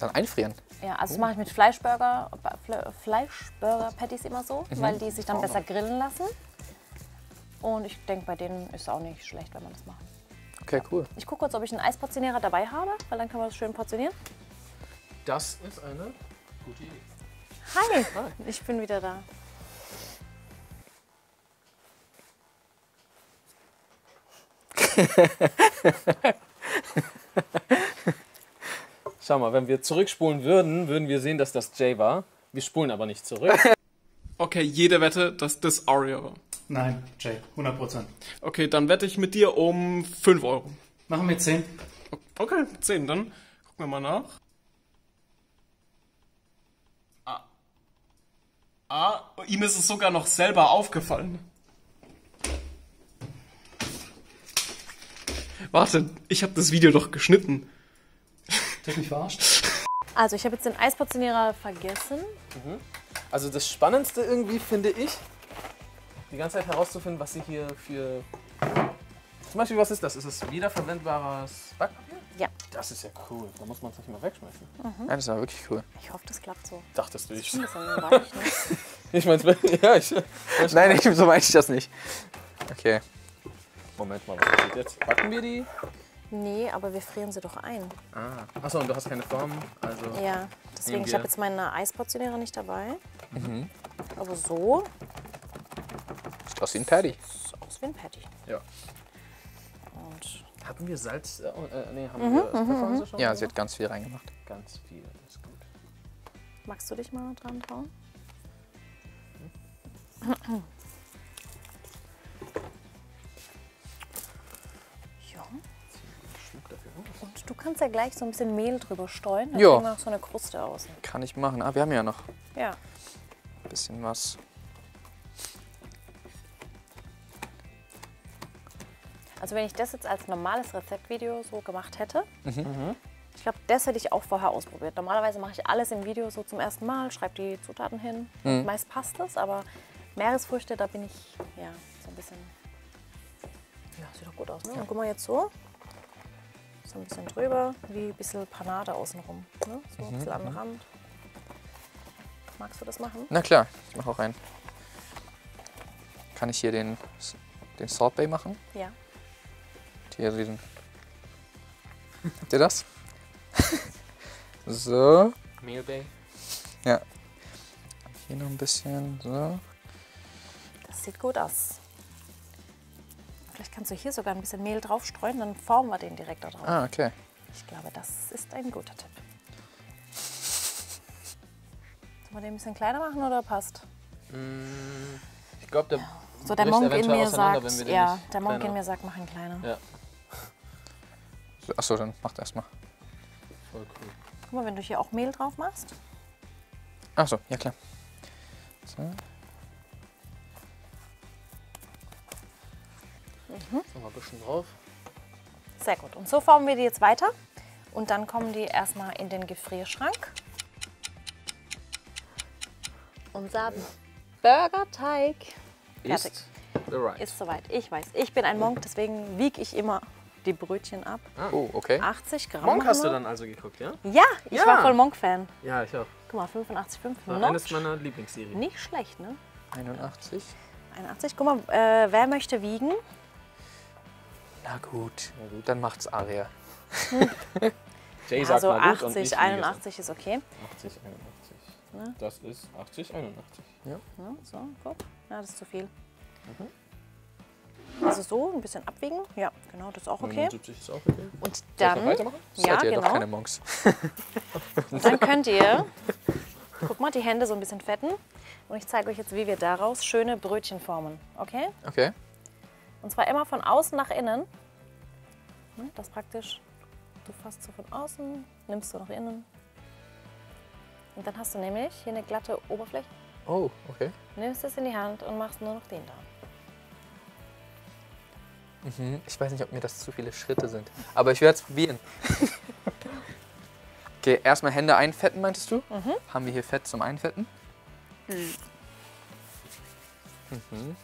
Dann einfrieren? Ja, also das mache ich mit Fleischburger-Patties immer so, weil die sich dann besser grillen lassen. Und ich denke, bei denen ist es auch nicht schlecht, wenn man das macht. Okay, cool. Ich gucke kurz, ob ich einen Eisportionierer dabei habe, weil dann kann man das schön portionieren. Das ist eine gute Idee. Hi, ich bin wieder da. Schau mal, wenn wir zurückspulen würden, würden wir sehen, dass das Jay war. Wir spulen aber nicht zurück. Okay, jede Wette, dass das Arya war. Nein, Jay, 100%. Okay, dann wette ich mit dir um 5 Euro. Machen wir 10. Okay, 10, dann gucken wir mal nach. Ah, ihm ist es sogar noch selber aufgefallen. Warte, ich habe das Video doch geschnitten. Du hast mich verarscht. Also, ich habe jetzt den Eisportionierer vergessen. Also, das Spannendste irgendwie finde ich, die ganze Zeit herauszufinden, was sie hier für... Zum Beispiel, was ist das? Ist das wiederverwendbares Backpapier? Ja. Das ist ja cool. Da muss man es nicht mal wegschmeißen. Ja, das ist aber wirklich cool. Ich hoffe, das klappt so. Dachtest du nicht. Ich meine, ja, nein, so meine ich das nicht. Okay. Moment mal, was passiert jetzt? Backen wir die? Nee, aber wir frieren sie doch ein. Ah. Achso, und du hast keine Form, also... Ja, deswegen, ich habe jetzt meine Eisportionierer nicht dabei. Aber so... Sieht aus wie ein Patty. Sieht aus wie ein Patty. Ja. Und hatten wir Salz? Nee, haben wir Pfeffer und so schon? Ja, sie hat ganz viel reingemacht. Ganz viel, ist gut. Magst du dich mal dran trauen? Ja. Und du kannst ja gleich so ein bisschen Mehl drüber streuen, dann kriegen wir noch so eine Kruste aus. Kann ich machen, wir haben ja noch ein bisschen was. Also wenn ich das jetzt als normales Rezeptvideo so gemacht hätte, ich glaube, das hätte ich auch vorher ausprobiert. Normalerweise mache ich alles im Video so zum ersten Mal, schreibe die Zutaten hin. Meist passt es, aber Meeresfrüchte, da bin ich so ein bisschen... Ja, sieht doch gut aus, ne? Ja. Und guck mal jetzt so, so ein bisschen drüber, wie ein bisschen Panade außenrum, ne? So ein bisschen an den Rand. Magst du das machen? Na klar, ich mache auch einen. Kann ich hier den Salt Bay machen? Ja. Hier den. Habt ihr das? So. Meal Bay. Ja. Hier noch ein bisschen. So. Das sieht gut aus. Vielleicht kannst du hier sogar ein bisschen Mehl drauf streuen, dann formen wir den direkt da drauf. Ah, okay. Ich glaube, das ist ein guter Tipp. Sollen wir den ein bisschen kleiner machen oder passt? Ich glaube, der. So, der Monk in mir sagt, ja, der Monk in mir sagt, mach ihn kleiner. Ja. Achso, dann macht erstmal. Voll cool. Guck mal, wenn du hier auch Mehl drauf machst. Achso, ja klar. So. Mhm. So, mal ein bisschen drauf. Sehr gut. Und so formen wir die jetzt weiter. Und dann kommen die erstmal in den Gefrierschrank. Unser Burgerteig. Fertig. Ist soweit. Ich weiß. Ich bin ein Monk, deswegen wiege ich immer die Brötchen ab. Ah, oh, okay. 80 Gramm. Monk hast du dann also geguckt, ja? Ja, ich war voll Monk-Fan. Ja, ich auch. Guck mal, 85,5. War eines meiner Lieblingsserien. Nicht schlecht, ne? 81. 81. Guck mal, wer möchte wiegen? Na gut, dann macht's Arya. Jay sagt also mal gut 80, und ich 81 ist okay. 80, 81. Ne? Das ist 80, 81. Ja. Ja, so, guck. Ja, das ist zu viel. Mhm. Also so, ein bisschen abwiegen. Ja, genau, das ist auch okay. 79 ist auch okay. Und dann... weitermachen? Ja, seid ihr genau. Doch keine Monks. Dann könnt ihr... Guck mal, die Hände so ein bisschen fetten. Und ich zeige euch jetzt, wie wir daraus schöne Brötchen formen. Okay? Okay. Und zwar immer von außen nach innen. Das praktisch... Du fasst so von außen, nimmst du nach innen. Und dann hast du nämlich hier eine glatte Oberfläche. Oh, okay. Nimmst es in die Hand und machst nur noch den da. Mhm. Ich weiß nicht, ob mir das zu viele Schritte sind, aber ich werde es probieren. Okay, erstmal Hände einfetten, meintest du? Mhm. Haben wir hier Fett zum Einfetten? Mhm. Mhm.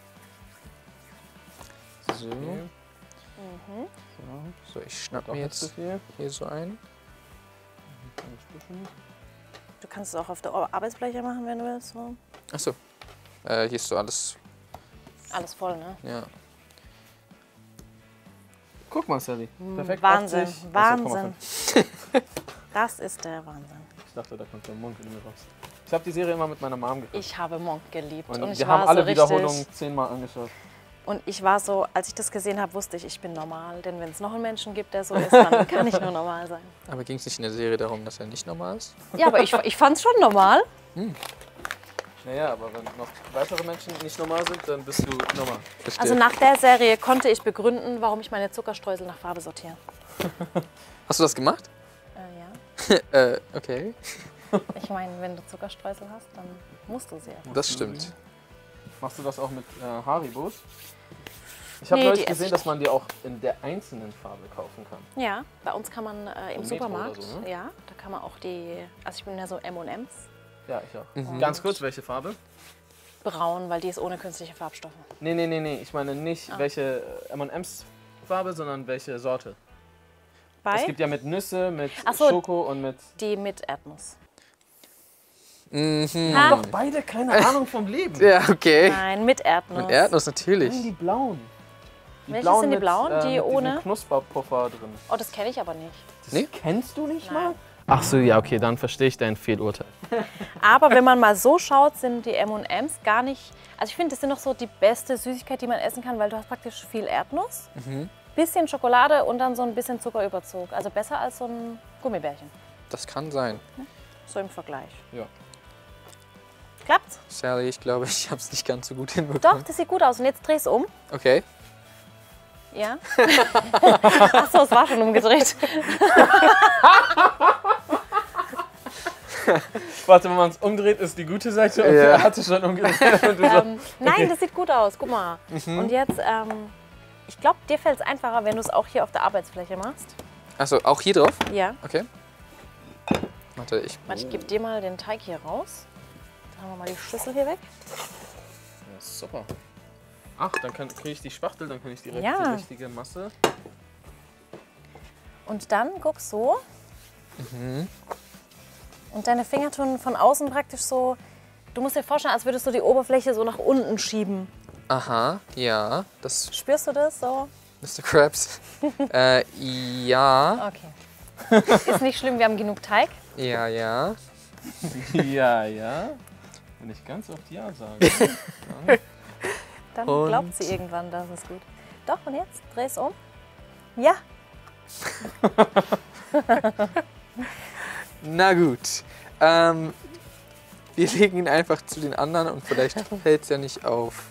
So. Mhm. So, ich schnapp mir jetzt hier so ein. Du kannst es auch auf der Arbeitsfläche machen, wenn du willst. So. Ach so. Hier ist so alles... Alles voll, ne? Ja. Guck mal, Sally. Perfekt. Wahnsinn, 80. Wahnsinn. Das ist der Wahnsinn. Ich dachte, da kommt der Monk in mir raus. Ich habe die Serie immer mit meiner Mom geguckt. Ich habe Monk geliebt. Und ich wir war haben alle so Wiederholungen 10-mal angeschaut. Und ich war so, als ich das gesehen habe, wusste ich, ich bin normal. Denn wenn es noch einen Menschen gibt, der so ist, dann kann ich nur normal sein. Aber ging es nicht in der Serie darum, dass er nicht normal ist? Ja, aber ich fand es schon normal. Hm. Naja, aber wenn noch weitere Menschen nicht normal sind, dann bist du normal. Verstehe. Also nach der Serie konnte ich begründen, warum ich meine Zuckerstreusel nach Farbe sortiere. Hast du das gemacht? Ja. Okay. Ich meine, wenn du Zuckerstreusel hast, dann musst du sie ja. Das stimmt. Machst du das auch mit Haribos? Ich habe neulich gesehen, dass man die auch in der einzelnen Farbe kaufen kann. Ja, bei uns kann man im Supermarkt, so, ne? Ja, da kann man auch die, also ich bin ja so M&Ms. Ja, ich auch. Mhm. Ganz kurz, welche Farbe? Braun, weil die ist ohne künstliche Farbstoffe. Nee, ich meine nicht welche M&Ms Farbe, sondern welche Sorte. Bei? Es gibt ja mit Nüsse, mit Schoko und mit... Die mit Erdnuss. Mhm. Haben doch beide keine Ahnung vom Leben. Ja, okay. Nein, mit Erdnuss. Mit Erdnuss, natürlich. Nein, die blauen. Welche sind die blauen? Die ohne? Knusperpuffer drin. Oh, das kenne ich aber nicht. Das kennst du nicht mal? Ach so, ja, okay, dann verstehe ich dein Fehlurteil. Aber wenn man mal so schaut, sind die M&Ms gar nicht... Also ich finde, das sind noch so die beste Süßigkeit, die man essen kann, weil du hast praktisch viel Erdnuss, bisschen Schokolade und dann so ein bisschen Zuckerüberzug. Also besser als so ein Gummibärchen. Das kann sein. So im Vergleich. Ja. Klappt's? Sally, ich glaube, ich habe es nicht ganz so gut hinbekommen. Doch, das sieht gut aus. Und jetzt dreh es um. Okay. Ja? Achso, es war schon umgedreht. Warte, wenn man es umdreht, ist die gute Seite und der hat es schon umgedreht. Nein, das sieht gut aus. Guck mal. Mhm. Und jetzt, ich glaube, dir fällt es einfacher, wenn du es auch hier auf der Arbeitsfläche machst. Achso, auch hier drauf? Ja. Okay. Warte, ich gebe dir mal den Teig hier raus. Dann haben wir mal die Schüssel hier weg. Ja, super. Ach, dann kriege ich die Spachtel, dann kann ich direkt die richtige Masse. Und dann guck so. Mhm. Und deine Finger tun von außen praktisch so, du musst dir vorstellen, als würdest du die Oberfläche so nach unten schieben. Aha, ja. Das spürst du das so? Mr. Krabs? Ja. Okay. Ist nicht schlimm, wir haben genug Teig. Ja, ja. Ja, ja. Wenn ich ganz oft Ja sage. Ja. Dann und glaubt sie irgendwann, das ist gut. Doch, und jetzt? Dreh es um. Ja. Na gut. Wir legen ihn einfach zu den anderen und vielleicht fällt es ja nicht auf.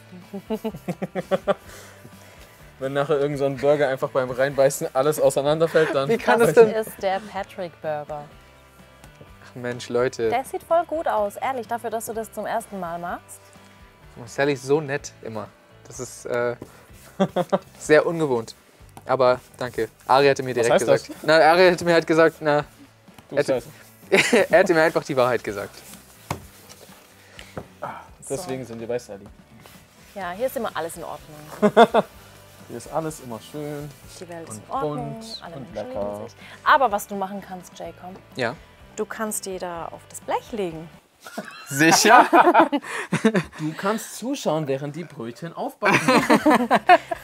Wenn nachher irgend so ein Burger einfach beim Reinbeißen alles auseinanderfällt, dann... Wie kann das denn? Das ist der Patrick-Burger. Ach Mensch, Leute. Der sieht voll gut aus, ehrlich, dafür, dass du das zum ersten Mal machst. Sally ist so nett immer. Das ist sehr ungewohnt. Aber danke. Ari hätte mir direkt was heißt gesagt... Das? Na, Ari hätte mir halt gesagt, na... Du er hätte mir einfach die Wahrheit gesagt. Deswegen sind wir bei Sally. Ja, hier ist immer alles in Ordnung. Hier ist alles immer schön. Die Welt ist in Ordnung, alle Menschen lieben sich. Aber was du machen kannst, Jay, komm. Ja. Du kannst die da auf das Blech legen. Sicher? Du kannst zuschauen, während die Brötchen aufbacken.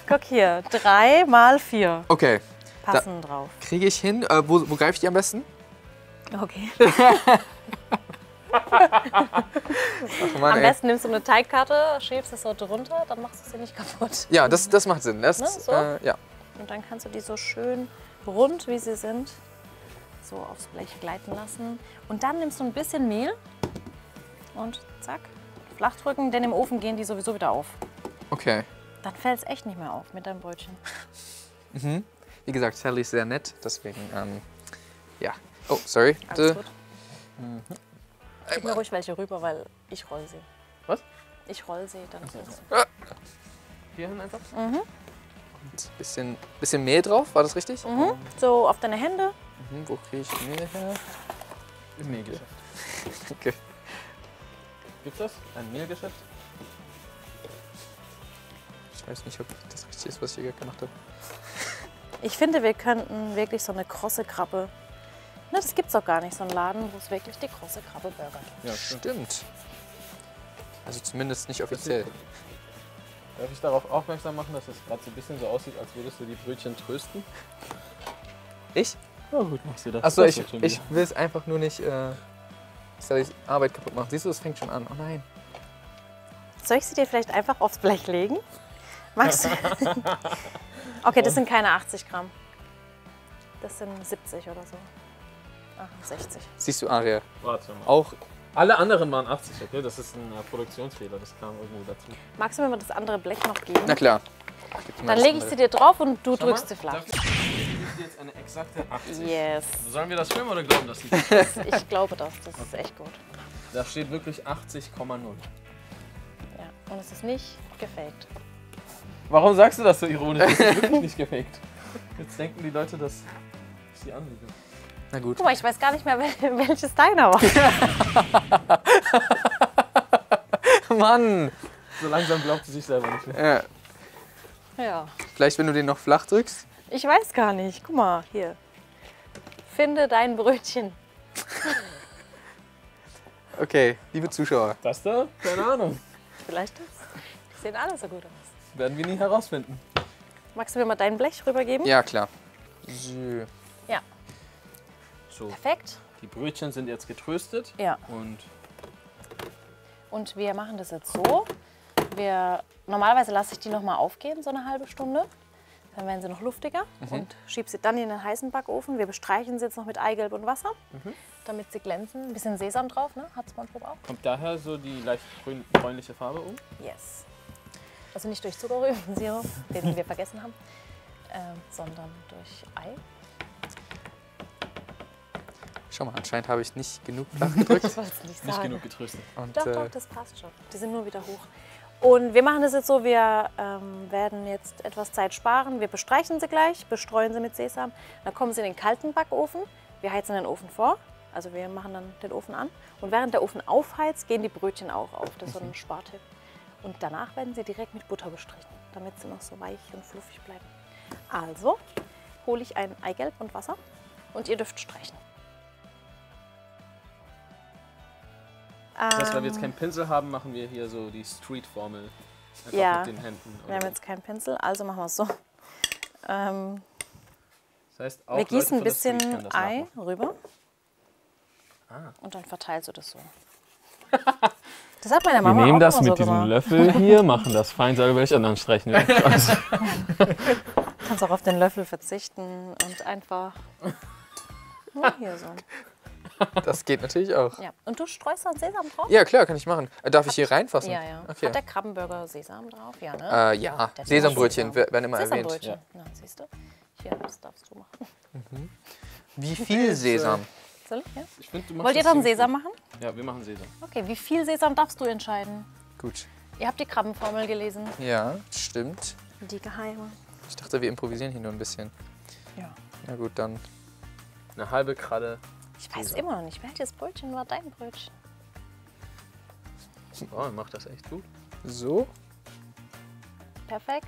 Guck hier, 3 mal 4. Okay. Passen da drauf. Kriege ich hin? Wo greife ich die am besten? Okay. Ach, Mann, am besten nimmst du eine Teigkarte, schäbst es so drunter, dann machst du sie nicht kaputt. Ja, das macht Sinn. Das, ne? So? Ja. Und dann kannst du die so schön rund, wie sie sind, so aufs Blech gleiten lassen. Und dann nimmst du ein bisschen Mehl und zack, flach drücken, denn im Ofen gehen die sowieso wieder auf. Okay. Dann fällt es echt nicht mehr auf mit deinem Brötchen. Mhm. Wie gesagt, Sally ist sehr nett, deswegen, ja. Oh, sorry. Alles gut. Mhm. Gib mir ruhig welche rüber, weil ich roll sie. Was? Ich roll sie, dann ist es. Hier hin einfach? Mhm. Und ein bisschen Mehl drauf, war das richtig? Mhm. So auf deine Hände. Mhm. Wo kriege ich Mehl her? Im Mehlgeschäft. Okay. Gibt's das? Ein Mehlgeschäft? Ich weiß nicht, ob das richtig ist, was ich hier gerade gemacht habe. Ich finde, wir könnten wirklich so eine krosse Krabbe. Na, das gibt's doch gar nicht, so einen Laden, wo es wirklich die große Krabbe-Burger gibt. Ja, stimmt. Also zumindest nicht offiziell. Darf ich darauf aufmerksam machen, dass es gerade so ein bisschen so aussieht, als würdest du die Brötchen trösten? Ich? Na gut, machst du das. Achso, ich will es einfach nur nicht Sallys Arbeit kaputt machen. Siehst du, es fängt schon an. Oh nein. Soll ich sie dir vielleicht einfach aufs Blech legen? Magst du? Okay, das sind keine 80 Gramm. Das sind 70 oder so. 60. Siehst du, Arya? Warte mal. Auch alle anderen waren 80, okay? Das ist ein Produktionsfehler, das kam irgendwo dazu. Magst du mir mal das andere Blech noch geben? Na klar. Dann lege ich sie dir drauf und du drückst sie flach. Ich gebe jetzt eine exakte 80. Yes. Sollen wir das filmen oder glauben das nicht? Ich glaube das, das ist echt gut. Da steht wirklich 80,0. Ja, und es ist nicht gefaked. Warum sagst du das so ironisch? Es ist wirklich nicht gefaked. Jetzt denken die Leute, dass ich sie anlege. Na gut. Guck mal, ich weiß gar nicht mehr, welches deiner war. Mann! So langsam glaubt sie sich selber nicht mehr. Ja. Ja. Vielleicht, wenn du den noch flach drückst? Ich weiß gar nicht. Guck mal, hier. Finde dein Brötchen. Okay, liebe Zuschauer. Das da? Keine Ahnung. Vielleicht das. Die sehen alle so gut aus. Werden wir nie herausfinden. Magst du mir mal dein Blech rübergeben? Ja, klar. So. Ja. So. Perfekt. Die Brötchen sind jetzt getröstet. Ja. Und wir machen das jetzt so. Normalerweise lasse ich die noch mal aufgehen, so eine halbe Stunde. Dann werden sie noch luftiger und schiebe sie dann in den heißen Backofen. Wir bestreichen sie jetzt noch mit Eigelb und Wasser, damit sie glänzen. Ein bisschen Sesam drauf, ne? Hat Spongebob auch. Kommt daher so die leicht bräunliche Farbe um? Yes. Also nicht durch Zuckerrübensirup, den wir vergessen haben, sondern durch Ei. Schau mal, anscheinend habe ich nicht genug flach gedrückt. Ich wollte es nicht sagen. Nicht genug getröstet. Und doch, doch, das passt schon. Die sind nur wieder hoch. Und wir machen das jetzt so, wir werden jetzt etwas Zeit sparen. Wir bestreichen sie gleich, bestreuen sie mit Sesam. Dann kommen sie in den kalten Backofen. Wir heizen den Ofen vor. Also wir machen dann den Ofen an. Und während der Ofen aufheizt, gehen die Brötchen auch auf. Das ist so ein Spartipp. Und danach werden sie direkt mit Butter bestrichen, damit sie noch so weich und fluffig bleiben. Also hole ich ein Eigelb und Wasser und ihr dürft streichen. Das heißt, weil wir jetzt keinen Pinsel haben, machen wir hier so die Street-Formel. Einfach mit den Händen. Oder? Wir haben jetzt keinen Pinsel, also machen wir es so. Das heißt, auch wir gießen ein bisschen Ei rüber. Ah. Und dann verteilst du das so. Das hat meine Mama auch gemacht. Wir nehmen das mit diesem Löffel hier, machen das fein säuberlich und dann streichen wir das. Du kannst auch auf den Löffel verzichten und einfach nur hier so. Das geht natürlich auch. Ja. Und du streust dann Sesam drauf? Ja, klar, kann ich machen. Darf ich hier reinfassen? Ja, ja. Okay. Hat der Krabbenburger Sesam drauf? Ja, ne? Ja. Sesambrötchen werden immer erwähnt. Sesambrötchen, ja. Na, siehst du? Hier, das darfst du machen. Mhm. Wie viel Sesam? Soll ich? Ja? Ich find, wollt ihr dann Sesam machen? Ja, wir machen Sesam. Okay, wie viel Sesam darfst du entscheiden? Gut. Ihr habt die Krabbenformel gelesen. Ja, stimmt. Die geheime. Ich dachte, wir improvisieren hier nur ein bisschen. Ja. Na gut, dann eine halbe Kradde. Ich weiß immer noch nicht, welches Brötchen war dein Brötchen? Oh, er macht das echt gut. So. Perfekt.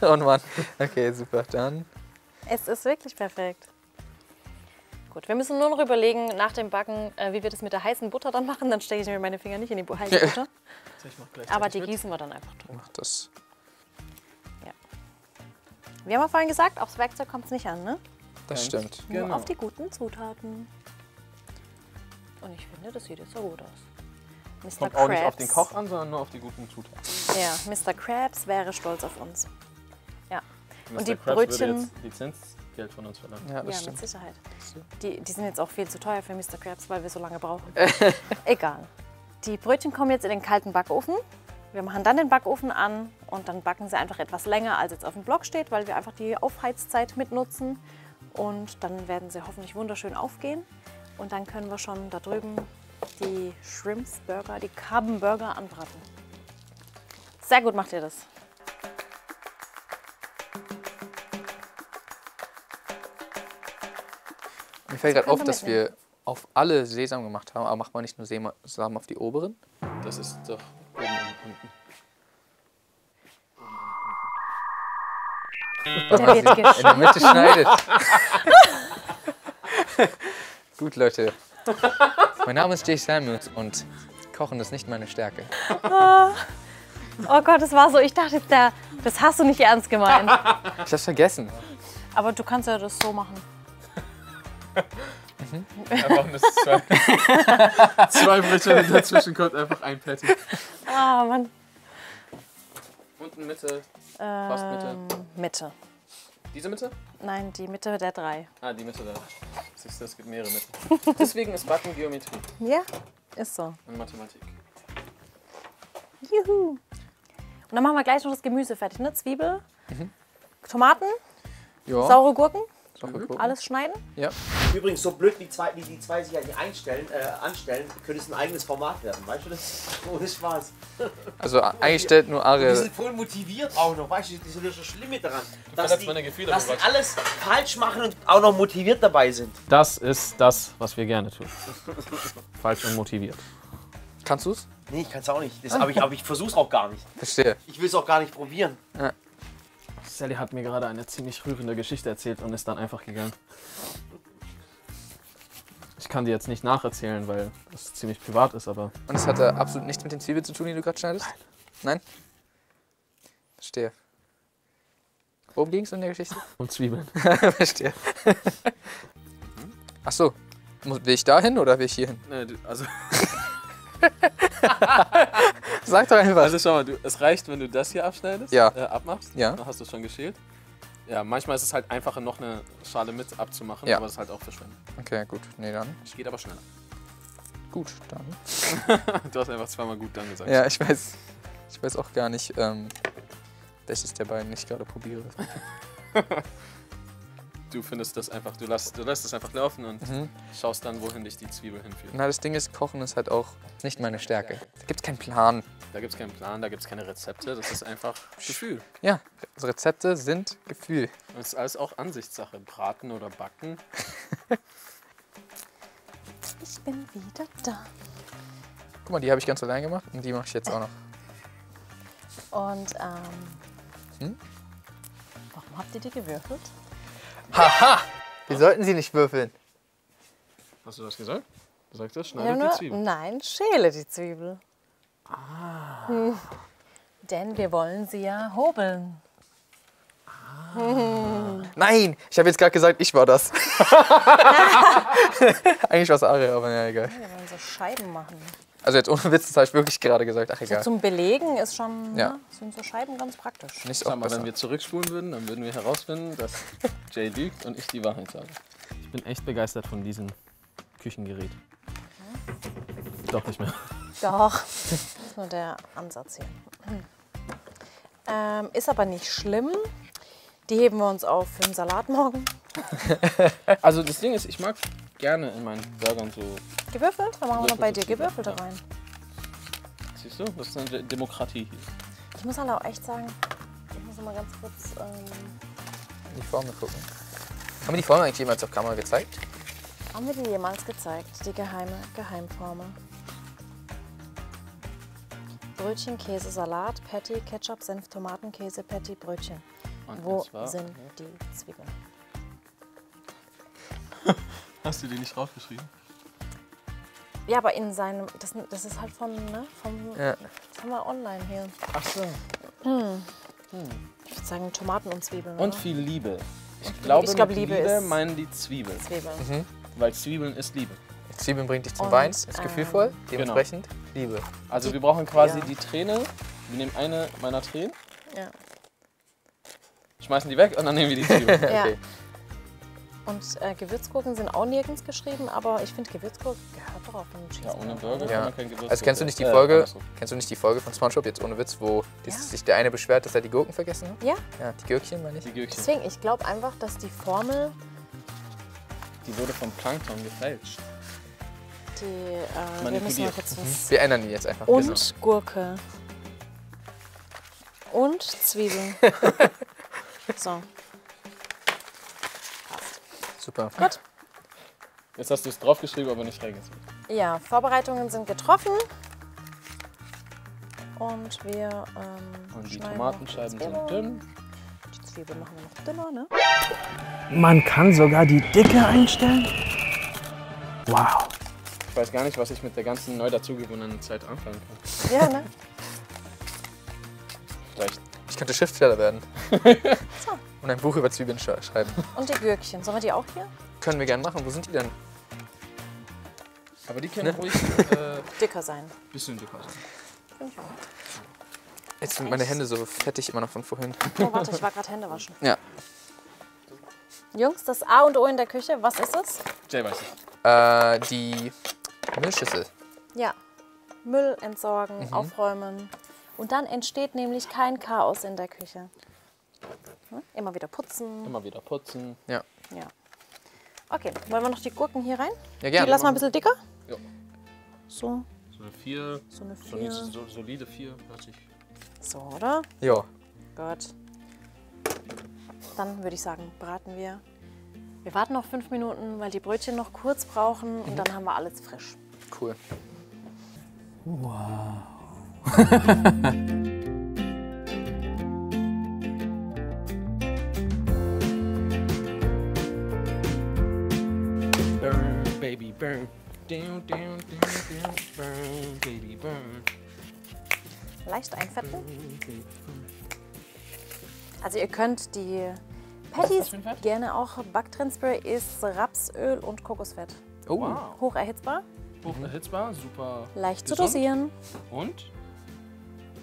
Oh Mann. Okay, super, dann. Es ist wirklich perfekt. Gut, wir müssen nur noch überlegen, nach dem Backen, wie wir das mit der heißen Butter dann machen. Dann stecke ich mir meine Finger nicht in die heiße Butter. Aber die gießen wir dann einfach drüber. Das. Ja. Wir haben ja vorhin gesagt, aufs Werkzeug kommt es nicht an, ne? Das stimmt. Nur auf die guten Zutaten. Und ich finde, das sieht jetzt so gut aus. Mr. Kommt auch nicht auf den Koch an, sondern nur auf die guten Zutaten. Ja, Mr. Krabs wäre stolz auf uns. Ja. Mr. Und die Krabs Brötchen würde jetzt Lizenzgeld von uns verlangen. Ja, das stimmt. Mit Sicherheit. Die sind jetzt auch viel zu teuer für Mr. Krabs, weil wir so lange brauchen. Egal. Die Brötchen kommen jetzt in den kalten Backofen. Wir machen dann den Backofen an und dann backen sie einfach etwas länger, als jetzt auf dem Block steht, weil wir einfach die Aufheizzeit mitnutzen. Und dann werden sie hoffentlich wunderschön aufgehen. Und dann können wir schon da drüben die Shrimpsburger, die Krabbenburger anbraten. Sehr gut macht ihr das. Mir fällt gerade auf, dass wir auf alle Sesam gemacht haben. Aber macht man nicht nur Sesam auf die oberen? Das ist doch oben und unten. Der wird geschnitten. In der Mitte schneidet. Gut, Leute. Mein Name ist Jay Samuels und Kochen ist nicht meine Stärke. Oh Gott, das war so. Ich dachte, das hast du nicht ernst gemeint. Ich hab's vergessen. Aber du kannst ja das so machen. Mhm. Einfach nur zwei Brötchen dazwischen kommt einfach ein Patty. Ah, Mann. Unten Mitte. Fast Mitte. Mitte. Diese Mitte? Nein, die Mitte der drei. Ah, die Mitte der drei. Siehst du, es gibt mehrere Mitten. Deswegen ist Backen Geometrie. Ja, ist so. Und Mathematik. Juhu. Und dann machen wir gleich noch das Gemüse fertig, ne? Zwiebel, Tomaten, saure Gurken. Alles schneiden? Ja. Übrigens, so blöd die zwei sich eigentlich anstellen, könnte es ein eigenes Format werden, weißt du das? Ohne Spaß. Also eigentlich stellt nur Arya. Die sind voll motiviert auch noch, weißt du, das ist ja schon schlimm mit daran. Dass die alles falsch machen und auch noch motiviert dabei sind. Das ist das, was wir gerne tun. Falsch und motiviert. Kannst du's? Nee, ich kann's auch nicht. Aber ich versuch's auch gar nicht. Verstehe. Ich will's auch gar nicht probieren. Ja. Sally hat mir gerade eine ziemlich rührende Geschichte erzählt und ist dann einfach gegangen. Ich kann die jetzt nicht nacherzählen, weil das ziemlich privat ist, aber... Und es hatte absolut nichts mit den Zwiebeln zu tun, die du gerade schneidest? Nein. Nein? Verstehe. Worum ging es in der Geschichte? Um Zwiebeln. Verstehe. Ach so. Will ich da hin oder will ich hier hin? Nee, also... Sag doch einfach. Also schau mal, es reicht, wenn du das hier abschneidest, abmachst, dann hast du es schon geschält. Ja, manchmal ist es halt einfacher, noch eine Schale mit abzumachen, aber das ist halt auch verschwendet. Okay, gut, nee, dann. Es geht aber schneller. Gut, dann. Du hast einfach zweimal gut dann gesagt. Ja, ich weiß auch gar nicht, welches der beiden ich gerade probiere. Du findest das einfach, du lässt es einfach laufen und schaust dann, wohin dich die Zwiebel hinführt. Na, das Ding ist, Kochen ist halt auch nicht meine Stärke. Da gibt's keinen Plan. Da gibt's keinen Plan, da gibt's keine Rezepte, das ist einfach Gefühl. Ja, also Rezepte sind Gefühl. Und das ist alles auch Ansichtssache, braten oder backen. Ich bin wieder da. Guck mal, die habe ich ganz allein gemacht und die mache ich jetzt auch noch. Und, warum habt ihr die gewürfelt? Haha! Wir sollten sie nicht würfeln. Hast du das gesagt? Du sagst das? Schneide die Zwiebel. Nein, schäle die Zwiebel. Ah. Hm. Denn wir wollen sie ja hobeln. Ah. Nein, ich habe jetzt gerade gesagt, ich war das. Eigentlich war es Arya, aber ja, egal. Wir wollen so Scheiben machen. Also jetzt ohne Witz, das habe ich wirklich gerade gesagt. Ach, egal. So zum Belegen ist schon, ja, ne, sind so Scheiben ganz praktisch. Nicht auch besser. Wenn wir zurückspulen würden, dann würden wir herausfinden, dass Jay lügt und ich die Wahrheit sage. Ich bin echt begeistert von diesem Küchengerät. Hm? Doch nicht mehr. Doch, das ist nur der Ansatz hier. Ist aber nicht schlimm. Die heben wir uns auf für den Salat morgen. Also das Ding ist, ich mag gerne in meinen Burgern so... Gewürfelt? Dann machen wir noch bei dir Gewürfelte rein. Siehst du, das ist eine Demokratie hier. Ich muss halt auch echt sagen, ich muss mal ganz kurz... die Formel gucken. Haben wir die Formel eigentlich jemals auf Kamera gezeigt? Haben wir die jemals gezeigt, die Geheimformel? Brötchen, Käse, Salat, Patty, Ketchup, Senf, Tomaten, Käse, Patty, Brötchen. Und wo sind die Zwiebeln? Hast du die nicht draufgeschrieben? Ja, aber in seinem... Das ist halt von... Ne, vom, ja. Das haben wir online hier. Ach so. Hm. Hm. Ich würde sagen Tomaten und Zwiebeln. Und oder? Viel Liebe. Ich glaube Liebe meinen die Zwiebeln. Mhm. Weil Zwiebeln ist Liebe. Zwiebeln bringt dich zum Wein, ist gefühlvoll, dementsprechend Liebe. Also wir brauchen quasi die Träne, wir nehmen eine meiner Tränen, schmeißen die weg und dann nehmen wir die Zwiebeln. Ja. Okay. Und Gewürzgurken sind auch nirgends geschrieben, aber ich finde Gewürzgurken gehört doch auf einen Cheese. Ja, ohne Burger kann man kein Gewürzgurken. Also kennst du nicht die Folge von Spongebob, jetzt ohne Witz, wo sich der eine beschwert, dass er die Gurken vergessen hat? Ja. Ja, die Gürkchen meine ich. Die Gürkchen. Deswegen, ich glaube einfach, dass die Formel... Die wurde vom Plankton gefälscht. Wir müssen mal kurz was... Wir ändern die jetzt einfach. Und Gurke. Und Zwiebeln. So. Passt. Super. Gut. Jetzt hast du es draufgeschrieben, aber nicht reingezogen. Ja, Vorbereitungen sind getroffen. Und wir und die Tomatenscheiben sind dünn. Die Zwiebeln machen wir noch dünner, ne? Man kann sogar die Dicke einstellen? Wow. Ich weiß gar nicht, was ich mit der ganzen neu dazugewonnenen Zeit anfangen kann. Ja, ne? Vielleicht. Ich könnte Schriftsteller werden. So. Und ein Buch über Zwiebeln schreiben. Und die Gürkchen. Sollen wir die auch hier? Können wir gerne machen. Wo sind die denn? Aber die können ruhig dicker sein. Bisschen dicker sein. Jetzt sind meine Hände so fettig immer noch von vorhin. Oh, warte, ich war gerade Hände waschen. Ja. Jungs, das A und O in der Küche, was ist es? Jay weiß es. Die... Müllschüssel. Ja, Müll entsorgen, aufräumen. Und dann entsteht nämlich kein Chaos in der Küche. Hm? Immer wieder putzen. Immer wieder putzen. Ja. Ja. Okay, wollen wir noch die Gurken hier rein? Ja, gerne. Die lassen wir ein bisschen dicker. Ja. So. So eine 4. So eine 4. So solide 4. So, oder? Ja. Gut. Dann würde ich sagen, braten wir. Wir warten noch 5 Minuten, weil die Brötchen noch kurz brauchen und dann haben wir alles frisch. Cool. Wow. Burn, baby, burn. Down, down, down, down. Burn, baby, burn. Leicht einfetten. Also ihr könnt die... Patties gerne auch. Backtrendspray ist Rapsöl und Kokosfett. Oh. Wow. Hoch erhitzbar. Hoch erhitzbar, super. Leicht gesund zu dosieren. Und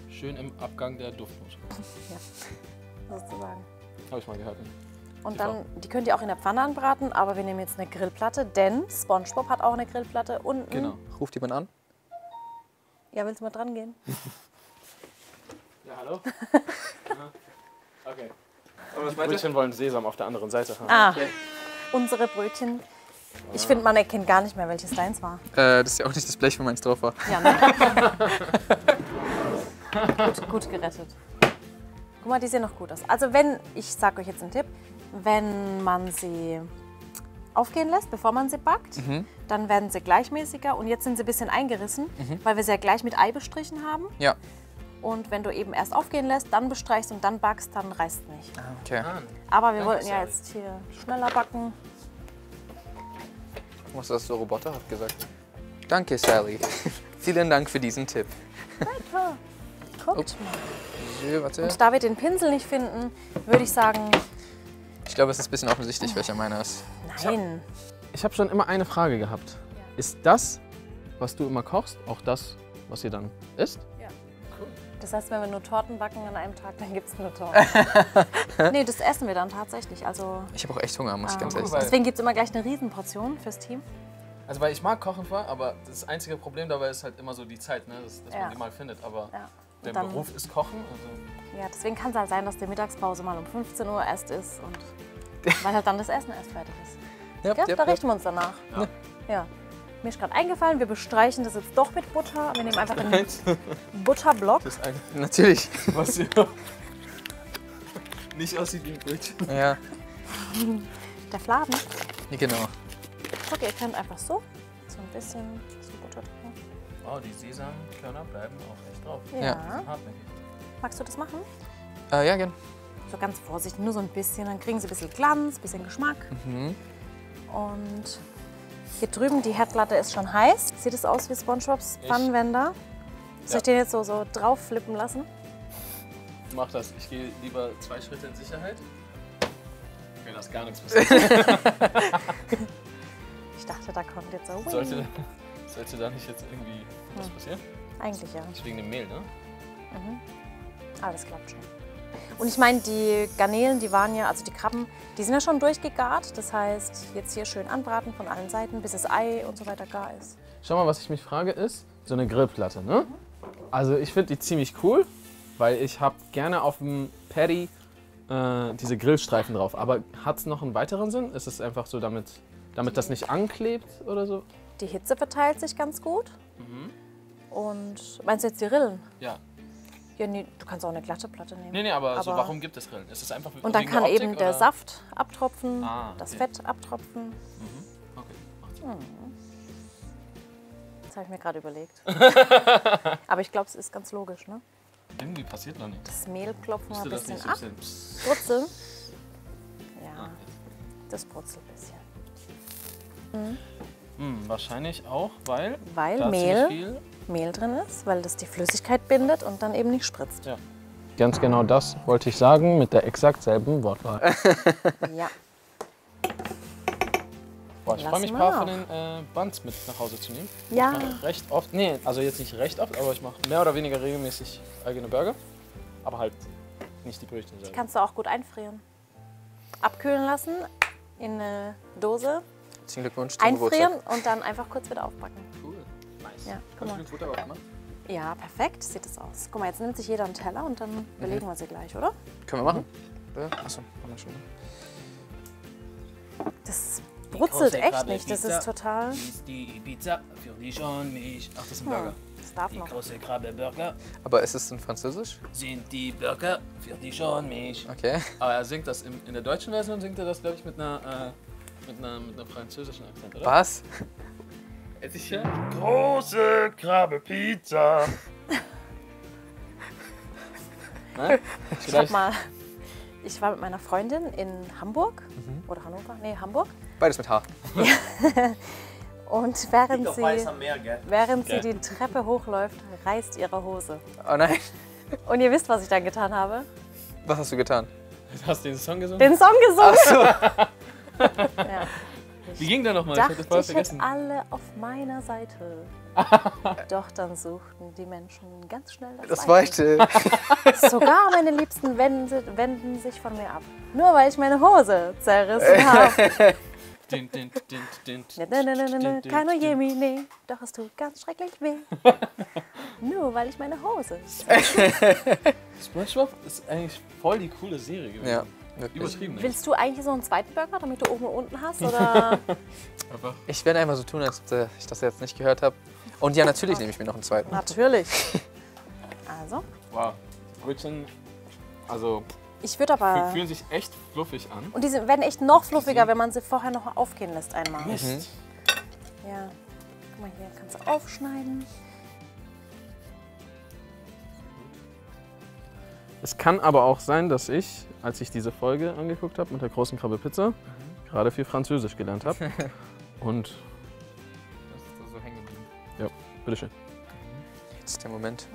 schön im Abgang der Duftnote. Ja, sozusagen. Habe ich mal gehört. Und dann, die könnt ihr auch in der Pfanne anbraten, aber wir nehmen jetzt eine Grillplatte, denn Spongebob hat auch eine Grillplatte unten. Genau. Ruft jemand an? Ja, willst du mal dran gehen? Ja, hallo? Okay. Die Brötchen wollen Sesam auf der anderen Seite haben. Ah, okay. Unsere Brötchen. Ich finde, man erkennt gar nicht mehr, welches deins war. Das ist ja auch nicht das Blech, wo meins drauf war. Ja, ne? gut gerettet. Guck mal, die sehen noch gut aus. Also wenn, ich sage euch jetzt einen Tipp, wenn man sie aufgehen lässt, bevor man sie backt, dann werden sie gleichmäßiger. Und jetzt sind sie ein bisschen eingerissen, weil wir sie ja gleich mit Ei bestrichen haben. Ja. Und wenn du eben erst aufgehen lässt, dann bestreichst und dann backst, dann reißt nicht. Okay. Aber wir wollten ja jetzt hier schneller backen. Was das so Roboter hat gesagt. Danke, Sally. Vielen Dank für diesen Tipp. Danke. guckt. Warte. Und da wir den Pinsel nicht finden, würde ich sagen... Ich glaube, es ist ein bisschen offensichtlich, welcher meiner ist. Nein. Ich habe schon immer eine Frage gehabt. Ist das, was du immer kochst, auch das, was ihr dann isst? Ja. Cool. Das heißt, wenn wir nur Torten backen an einem Tag, dann gibt es nur Torten. Nee, das essen wir dann tatsächlich. Also, ich habe auch echt Hunger, muss ich ganz ehrlich sagen. Deswegen gibt es immer gleich eine Riesenportion fürs Team. Also, weil ich mag kochen zwar, aber das einzige Problem dabei ist halt immer so die Zeit, ne? dass man die mal findet. Aber der Beruf ist Kochen. Also ja, deswegen kann es halt sein, dass die Mittagspause mal um 15 Uhr erst ist und weil halt dann das Essen erst fertig ist. Da richten wir uns danach. Ja. Ja. Mir ist gerade eingefallen, wir bestreichen das jetzt doch mit Butter. Wir nehmen einfach einen Butterblock. Das ist natürlich. Was ja nicht aussieht wie ein Brötchen. Ja. Der Fladen. Genau. Guck, ihr könnt einfach so ein bisschen so Butter drauf. Oh, die Sesamkörner bleiben auch echt drauf. Ja. Magst du das machen? Ja, gerne. So ganz vorsichtig, nur so ein bisschen. Dann kriegen sie ein bisschen Glanz, ein bisschen Geschmack. Mhm. Und hier drüben, die Herdplatte ist schon heiß. Sieht es aus wie SpongeBobs Pfannenwender? Soll ich den jetzt so drauf flippen lassen? Mach das. Ich gehe lieber 2 Schritte in Sicherheit. Okay, das gar nichts passieren. Ich dachte, da kommt jetzt so. Sollte da nicht jetzt irgendwie was passieren? Eigentlich ja. Das ist wegen dem Mehl, ne? Mhm. Aber das klappt schon. Und ich meine, die Garnelen, die waren ja, also die Krabben, die sind ja schon durchgegart. Das heißt, jetzt hier schön anbraten von allen Seiten, bis das Ei und so weiter gar ist. Schau mal, was ich mich frage ist, so eine Grillplatte, ne? Also ich finde die ziemlich cool, weil ich habe gerne auf dem Patty diese Grillstreifen drauf. Aber hat es noch einen weiteren Sinn? Ist es einfach so, damit das nicht anklebt oder so? Die Hitze verteilt sich ganz gut. Mhm. Und meinst du jetzt die Rillen? Ja. Ja, nee, du kannst auch eine glatte Platte nehmen. Nee, aber so, warum gibt es Rillen? Ist es einfach und dann kann Optik, eben der Saft abtropfen, das Fett abtropfen. Mhm. Okay. Das habe ich mir gerade überlegt. Aber ich glaube, es ist ganz logisch, ne? Irgendwie passiert noch nichts. Das Mehl klopfen wir ein bisschen ab. Brutzeln. Ja, das brutzelt ein bisschen. Wahrscheinlich auch, weil Mehl drin ist, weil das die Flüssigkeit bindet und dann eben nicht spritzt. Ja. Ganz genau das wollte ich sagen mit der exakt selben Wortwahl. Ja. Boah, ich freue mich, ein paar von den Buns mit nach Hause zu nehmen. Ja. Ich mache recht oft, nee, also jetzt nicht recht oft, aber ich mache mehr oder weniger regelmäßig eigene Burger, aber halt nicht die Brötchen selber. Die kannst du auch gut einfrieren. Abkühlen lassen in eine Dose. Herzlichen Glückwunsch zum Einfrieren Geburtstag. Und dann einfach kurz wieder aufbacken. Cool. Ja, guck mal. Ja, perfekt sieht es aus. Guck mal, jetzt nimmt sich jeder einen Teller und dann belegen wir sie gleich, oder? Können wir machen. Achso, haben wir schon. Das brutzelt echt nicht, das ist total... Die Pizza für dich und mich. Ach, das ist ein Burger. Das darf noch. Die Krossen Krabbe Burger. Aber ist es in Französisch? Sind die Burger für dich und mich. Okay. Aber er singt das in der deutschen Version, singt er das, glaube ich, mit einer französischen Akzent, oder? Was? Sicher? Große Krabbe Pizza. Ich war mit meiner Freundin in Hamburg oder Hannover? Nee, Hamburg. Beides mit H. Und während sie die Treppe hochläuft, reißt ihre Hose. Oh nein. Und ihr wisst, was ich dann getan habe? Was hast du getan? Hast du den Song gesungen? Den Song gesungen! Ach so. Ja. Wie ging da nochmal? Ich dachte, ich hätte alle auf meiner Seite. Doch dann suchten die Menschen ganz schnell das Weite. Sogar meine Liebsten wenden sich von mir ab. Nur weil ich meine Hose zerrissen habe. Keiner Jemi, nee, doch es tut ganz schrecklich weh. Nur weil ich meine Hose zerrissen habe. SpongeBob ist eigentlich voll die coole Serie gewesen. Ja. Übertrieben. Willst du eigentlich so einen zweiten Burger, damit du oben und unten hast? Oder? Ich werde einfach so tun, als ich das jetzt nicht gehört habe. Und ja, natürlich nehme ich mir noch einen zweiten. Natürlich. Also. Wow. Brötchen, also. Ich würde aber. Die fühlen sich echt fluffig an. Und die werden echt noch fluffiger, wenn man sie vorher noch aufgehen lässt einmal. Mhm. Ja. Guck mal, hier kannst du aufschneiden. Es kann aber auch sein, dass ich, als ich diese Folge angeguckt habe mit der großen Krabbe Pizza, gerade viel Französisch gelernt habe. Und das ist so hängen geblieben. Ja, bitteschön. Jetzt ist der Moment.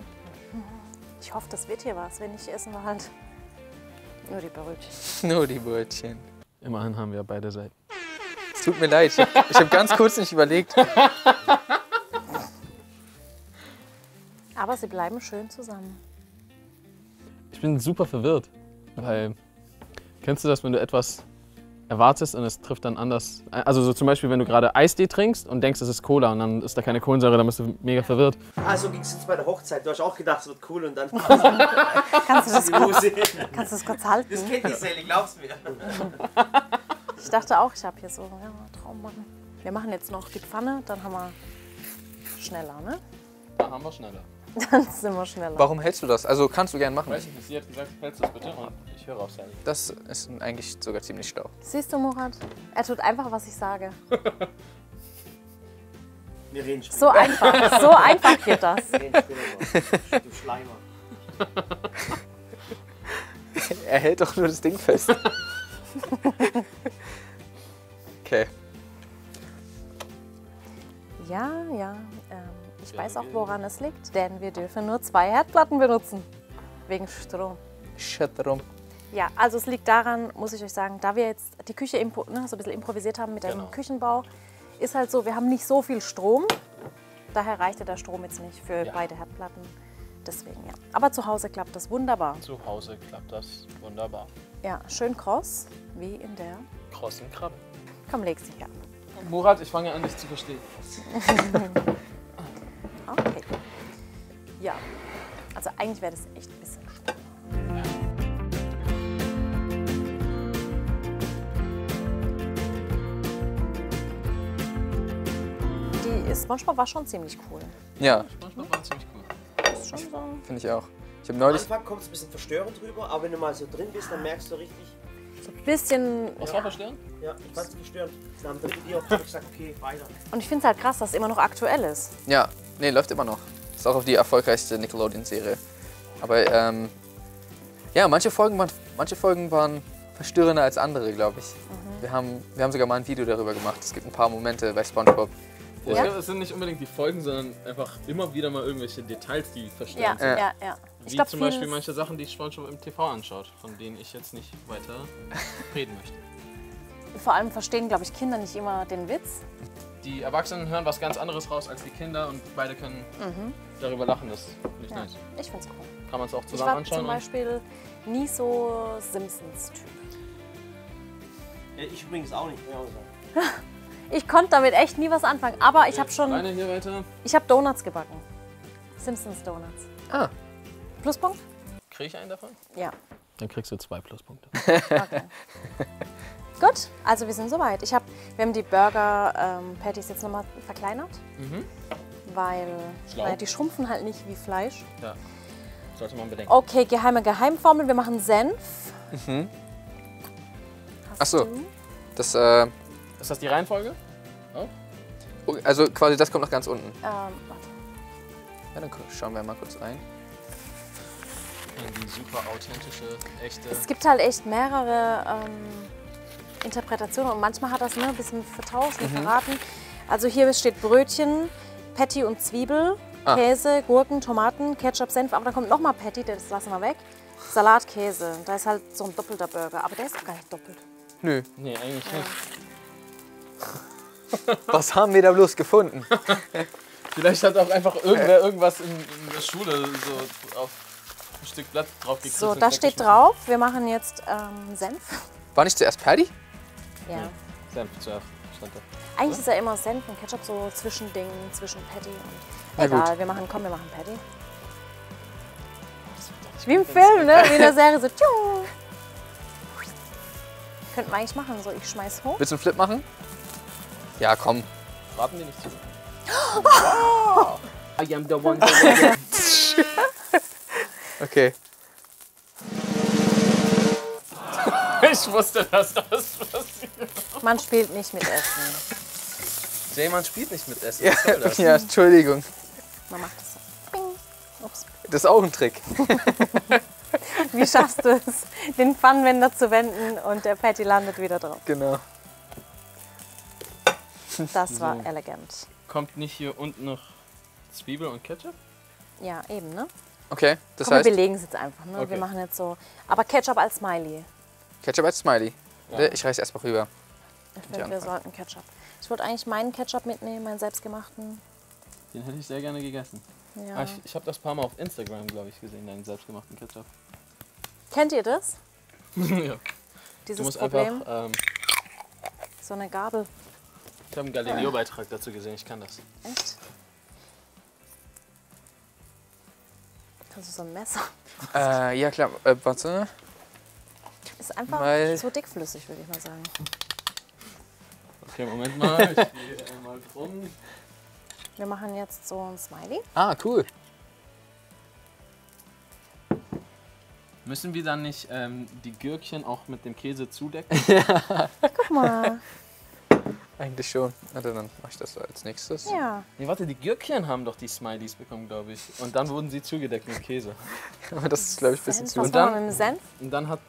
Ich hoffe, das wird hier was. Wenn nicht, essen wir halt nur die Brötchen. Nur die Brötchen. Immerhin haben wir beide Seiten. Es tut mir leid, ich habe ganz kurz nicht überlegt. Aber sie bleiben schön zusammen. Ich bin super verwirrt, weil, kennst du das, wenn du etwas erwartest und es trifft dann anders? Also so zum Beispiel, wenn du gerade Eistee trinkst und denkst, es ist Cola und dann ist da keine Kohlensäure, dann bist du mega verwirrt. Also ging es jetzt bei der Hochzeit, du hast auch gedacht, es wird cool und dann... kannst du das kurz halten? Das kennt die Sally, glaubst mir. Ich dachte auch, ich habe hier so, ja, Traummann. Wir machen jetzt noch die Pfanne, dann haben wir schneller, ne? Dann haben wir schneller. Dann sind wir schneller. Warum hältst du das? Also kannst du gerne machen. Weiß ich nicht, sie hat gesagt, hältst du das bitte und ich höre auf Sally. Das ist eigentlich sogar ziemlich schlau. Siehst du, Murat? Er tut einfach, was ich sage. Wir reden später. So einfach geht das. Wir reden später, du Schleimer. Er hält doch nur das Ding fest. Okay. Ja. Ich weiß auch, woran es liegt, denn wir dürfen nur 2 Herdplatten benutzen, wegen Strom. Strom. Ja, also es liegt daran, muss ich euch sagen, da wir jetzt die Küche so ein bisschen improvisiert haben mit dem Küchenbau, ist halt so, wir haben nicht so viel Strom, daher reichte der Strom jetzt nicht für beide Herdplatten. Deswegen, ja. Aber zu Hause klappt das wunderbar. Zu Hause klappt das wunderbar. Ja, schön kross, wie in der Krossen Krabbe. Komm, leg's dich ab. Murat, ich fange an, dich zu verstehen. Okay. Ja, also eigentlich wäre das echt ein bisschen spannend. Die Spongebob war schon ziemlich cool. Ja. Spongebob war ziemlich cool. Das ist schon so. Finde ich auch. Ich habe neulich... Am Anfang kommt es ein bisschen verstörend rüber, aber wenn du mal so drin bist, dann merkst du richtig... So ein bisschen... Was war verstörend? Ja, ich fand es gestört. Dann haben die auch gesagt, okay, weiter. Und ich finde es halt krass, dass es immer noch aktuell ist. Ja, nee, läuft immer noch. Ist auch auf die erfolgreichste Nickelodeon-Serie. Aber ja, manche Folgen waren verstörender als andere, glaube ich. Mhm. Wir haben sogar mal ein Video darüber gemacht. Es gibt ein paar Momente bei SpongeBob. Ja. Es sind nicht unbedingt die Folgen, sondern einfach immer wieder mal irgendwelche Details, die verstörend sind. Ja. Wie zum Beispiel manche Sachen, die SpongeBob im TV anschaut, von denen ich jetzt nicht weiter reden möchte. Vor allem verstehen, glaube ich, Kinder nicht immer den Witz. Die Erwachsenen hören was ganz anderes raus als die Kinder und beide können darüber lachen. Das finde ich nice. Ich finde es cool. Kann man es auch zusammen anschauen. Ich war zum Beispiel nie so Simpsons-Typ. Ja, ich übrigens auch nicht. Ich konnte damit echt nie was anfangen, aber ich habe schon... Hier weiter. Ich habe Donuts gebacken. Simpsons-Donuts. Ah. Pluspunkt? Kriege ich einen davon? Ja. Dann kriegst du 2 Pluspunkte. Okay. Gut, also wir sind soweit. Wir haben die Burger-Patties jetzt nochmal verkleinert, weil die schrumpfen halt nicht wie Fleisch. Ja, sollte man bedenken. Okay, Geheimformel, wir machen Senf. Mhm. Achso, das... Ist das die Reihenfolge? Oh. Okay, also quasi das kommt noch ganz unten. Warte. Ja, dann schauen wir mal kurz rein. Die super authentische, echte... Es gibt halt echt mehrere... Interpretation und manchmal hat das ein bisschen vertauscht und verraten. Also hier steht Brötchen, Patty und Zwiebel, Käse, Gurken, Tomaten, Ketchup, Senf, aber dann kommt nochmal Patty, das lassen wir weg. Salat, Käse, da ist halt so ein doppelter Burger, aber der ist auch gar nicht doppelt. Nö. Nee, eigentlich nicht. Was haben wir da bloß gefunden? Vielleicht hat auch einfach irgendwer irgendwas in der Schule so auf ein Stück Blatt draufgekriegt. So, da steht drauf, wir machen jetzt Senf. War nicht zuerst Patty? Ja. Nee, Senf zuerst. Eigentlich ist ja immer Senf und Ketchup so zwischen Dingen, zwischen Patty und... Egal, wir machen Patty. Wie im Film, ne? Wie in der Serie so... Tschung. Könnten wir eigentlich machen, so ich schmeiß hoch. Willst du einen Flip machen? Ja, komm. Warten wir nicht zu. Wow. I am the one. Okay. Ich wusste, dass das passiert. Man spielt nicht mit Essen. Jay, man spielt nicht mit Essen. Was soll das? Ja, Entschuldigung. Man macht das so. Bing. Ups. Das ist auch ein Trick. Wie schaffst du es, den Pfannenwender zu wenden und der Patty landet wieder drauf? Genau. Das war elegant. Kommt nicht hier unten noch Zwiebel und Ketchup? Ja, eben, ne? Okay, das heißt... wir belegen es jetzt einfach, ne? Okay. Wir machen jetzt so... Aber Ketchup als Smiley. Ketchup als Smiley? Ja. Ich reiß erstmal rüber. Ich finde, wir sollten Ketchup. Ich wollte eigentlich meinen Ketchup mitnehmen, meinen selbstgemachten. Den hätte ich sehr gerne gegessen. Ja. Ah, ich habe das ein paar Mal auf Instagram, glaube ich, gesehen, deinen selbstgemachten Ketchup. Kennt ihr das? Ja. Dieses Problem? Einfach, so eine Gabel. Ich habe einen Galileo-Beitrag dazu gesehen, ich kann das. Echt? Kannst du so ein Messer? Ja klar, warte. Ist einfach so dickflüssig, würde ich mal sagen. Okay, Moment mal, ich gehe einmal drum. Wir machen jetzt so ein Smiley. Ah, cool. Müssen wir dann nicht die Gürkchen auch mit dem Käse zudecken? Ja. Guck mal. Eigentlich schon. Also dann mache ich das so als nächstes. Ja. Nee, warte, die Gürkchen haben doch die Smileys bekommen, glaube ich. Und dann wurden sie zugedeckt mit Käse. Aber das ist, glaube ich, ein bisschen zu. Und dann mit dem Senf? Und dann hat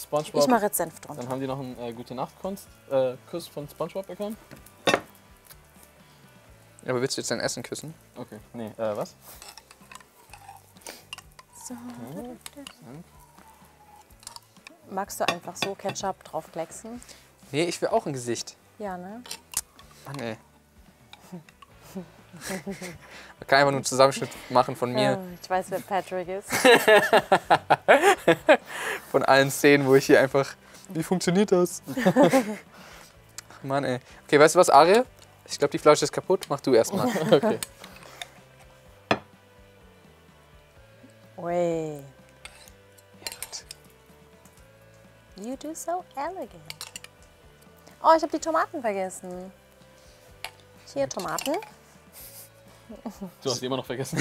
SpongeBob... Ich mache jetzt Senf drunter. Dann haben die noch einen Gute-Nacht-Kuss von SpongeBob bekommen. Aber willst du jetzt dein Essen küssen? Okay. Nee, was? So. Okay. Magst du einfach so Ketchup draufklecksen? Nee, ich will auch ein Gesicht. Ja, ne? Mann, ey. Man kann einfach nur einen Zusammenschnitt machen von mir. Oh, ich weiß, wer Patrick ist. Von allen Szenen, wo ich hier einfach... Wie funktioniert das? Mann, ey. Okay, weißt du was, Arya? Ich glaube, die Flasche ist kaputt. Mach du erstmal. Okay. Ui. You do so elegant. Oh, ich habe die Tomaten vergessen. Hier, Tomaten. Du hast die immer noch vergessen.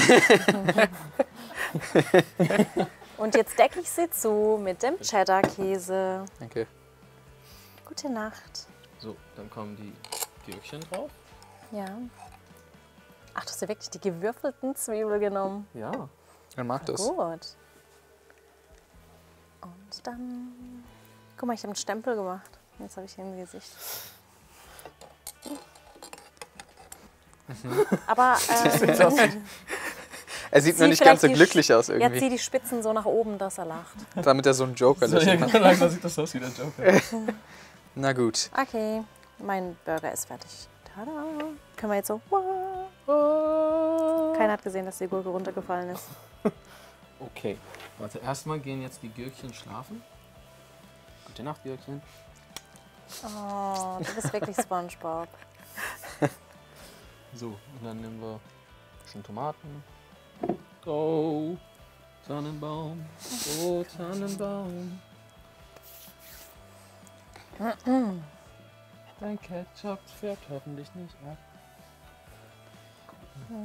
Und jetzt decke ich sie zu mit dem Cheddar-Käse. Danke. Okay. Gute Nacht. So, dann kommen die Gürkchen drauf. Ja. Ach, du hast ja wirklich die gewürfelten Zwiebeln genommen. Ja, er mag das. Gut. Und dann... Guck mal, ich habe einen Stempel gemacht. Jetzt habe ich hier ein Gesicht. Aber er sieht noch nicht ganz so glücklich aus irgendwie. Jetzt zieh die Spitzen so nach oben, dass er lacht. Damit er so einen Joker lässt. Ja, genau, sieht das aus wie der Joker. Na gut. Okay, mein Burger ist fertig. Tada. Können wir jetzt so... Keiner hat gesehen, dass die Gurke runtergefallen ist. Okay, warte, erstmal gehen jetzt die Gürkchen schlafen. Gute Nacht, Gürkchen. Oh, du bist wirklich SpongeBob. So, und dann nehmen wir ein bisschen Tomaten. Oh, Tannenbaum. Oh, Tannenbaum. Dein Ketchup färbt hoffentlich nicht ab.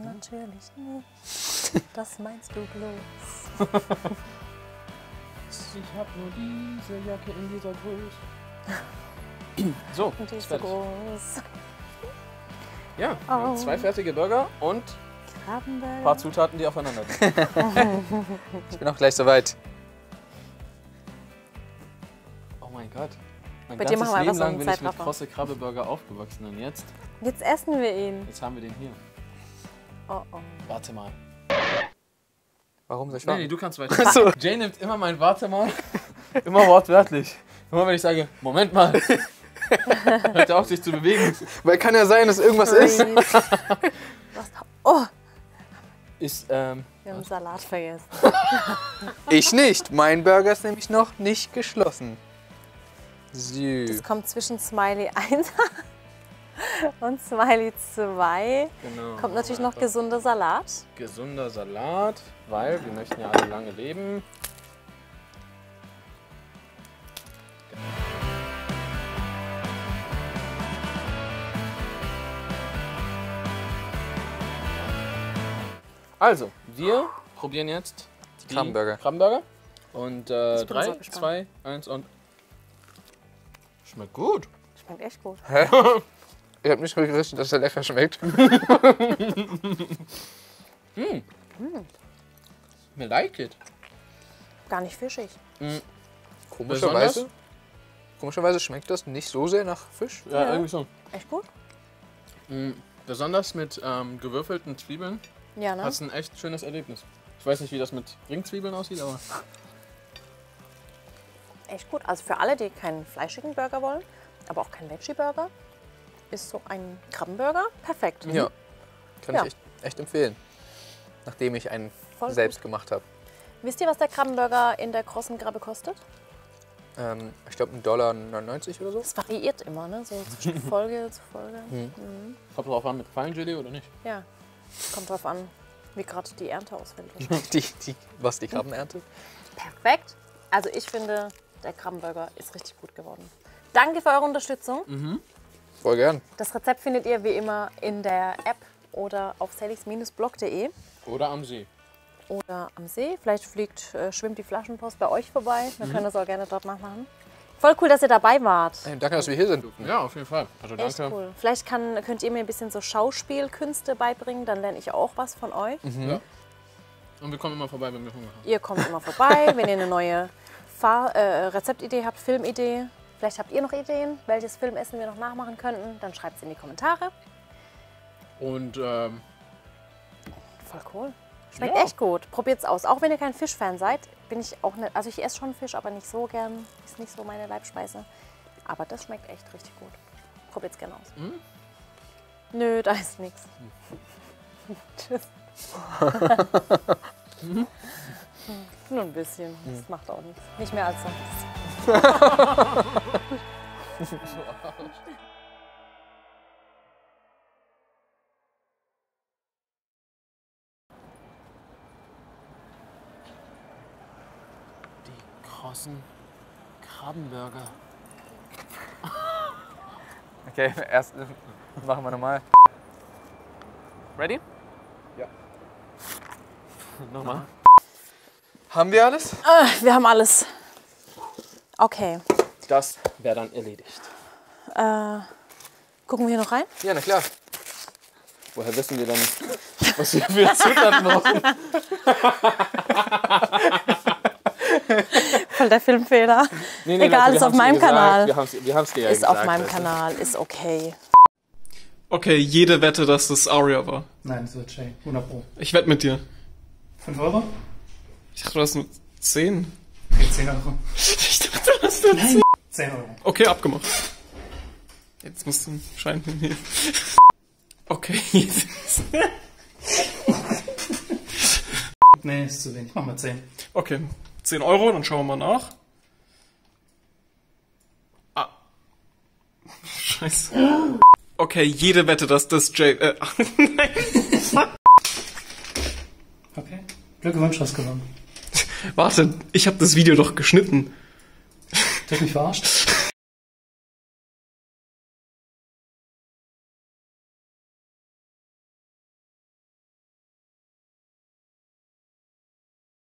Natürlich nicht. Das meinst du bloß. Ich hab nur diese Jacke in dieser Größe. So, und die ist so groß. Ja, wir haben zwei fertige Burger und ein paar Zutaten, die aufeinander liegen. Ich bin auch gleich soweit. Oh mein Gott. Mein ganzes Leben lang bin ich mit Krossen Krabbe-Burger aufgewachsen und jetzt? Jetzt essen wir ihn. Jetzt haben wir den hier. Oh oh. Warte mal. Warum soll ich warten? Nee, du kannst weiter. So. Jay nimmt immer mein Warte mal. Immer wortwörtlich. Immer wenn ich sage, Moment mal. Hört er auf, sich zu bewegen. Weil kann ja sein, dass irgendwas ist. Oh. Wir haben Salat vergessen. Ich nicht. Mein Burger ist nämlich noch nicht geschlossen. Süß. Das kommt zwischen Smiley 1 und Smiley 2. Genau. Kommt natürlich noch gesunder Salat. Gesunder Salat, weil wir möchten ja alle lange leben. Also, wir probieren jetzt die Krabbenburger. Und 3, 2, 1 und... Schmeckt gut. Schmeckt echt gut. Hä? Ich hab nicht gerissen, dass der lecker schmeckt. Mir like it. Gar nicht fischig. Komischerweise schmeckt das nicht so sehr nach Fisch. Ja, irgendwie schon. Echt gut? Besonders mit gewürfelten Zwiebeln. Ja, ne? Das ist ein echt schönes Erlebnis. Ich weiß nicht, wie das mit Ringzwiebeln aussieht, aber... Echt gut. Also für alle, die keinen fleischigen Burger wollen, aber auch keinen Veggie-Burger, ist so ein Krabbenburger perfekt. Ja, kann ich echt empfehlen, nachdem ich einen selbst gemacht habe. Wisst ihr, was der Krabbenburger in der Krossen Krabbe kostet? Ich glaube $1,99 oder so. Das variiert immer, ne? So zwischen Folge zu Folge. Mhm. Mhm. Kommt drauf an, mit Fallengelee oder nicht? Ja, kommt drauf an, wie gerade die Ernte ausfällt. Was die Krabbenernte? Perfekt. Also ich finde, der Krabbenburger ist richtig gut geworden. Danke für eure Unterstützung. Mhm. Voll gern. Das Rezept findet ihr wie immer in der App oder auf sallys-blog.de. Oder am See. Oder am See. Vielleicht schwimmt die Flaschenpost bei euch vorbei. Wir können das auch gerne dort nachmachen. Voll cool, dass ihr dabei wart. Hey, danke, dass wir hier sind. Ja, auf jeden Fall. Also danke. Echt cool. Vielleicht könnt ihr mir ein bisschen so Schauspielkünste beibringen. Dann lerne ich auch was von euch. Mhm. Ja. Und wir kommen immer vorbei, wenn wir Hunger haben. Ihr kommt immer vorbei, wenn ihr eine neue Rezeptidee habt, Filmidee. Vielleicht habt ihr noch Ideen, welches Filmessen wir noch nachmachen könnten. Dann schreibt es in die Kommentare. Und voll cool. Schmeckt echt gut. Probiert's aus. Auch wenn ihr kein Fischfan seid, bin ich auch nicht. Also ich esse schon Fisch, aber nicht so gern. Ist nicht so meine Leibspeise. Aber das schmeckt echt richtig gut. Probiert's gerne aus. Hm? Nö, da ist nichts. Tschüss. Nur ein bisschen. Das macht auch nichts. Nicht mehr als sonst. Krabbenburger. Okay, erst machen wir nochmal. Ready? Ja. Nochmal. Haben wir alles? Wir haben alles. Okay. Das wäre dann erledigt. Gucken wir hier noch rein? Ja, na klar. Woher wissen wir dann, was wir für Zutaten brauchen? Voll der Filmfehler. Nee, egal, Leute, ist auf meinem Kanal. Wir haben's dir ja gesagt. Ist auf meinem Kanal, ist okay. Okay, jede Wette, dass das Arya war. Nein, das wird Jay. 100 Pro. Ich wette mit dir. 5 Euro? Ich dachte, du hast nur 10. Okay, 10 Euro. Ich dachte, du hast nur 10. 10 Euro. Okay, abgemacht. Jetzt musst du einen Schein nehmen. Okay, jetzt. Nee, ist zu wenig. Mach mal 10. Okay. 10 Euro, dann schauen wir mal nach. Ah. Scheiße. Okay, jede Wette, dass das Jay... nein. Okay, Glückwunsch, hast gewonnen. Warte, ich habe das Video doch geschnitten. Du hast mich verarscht?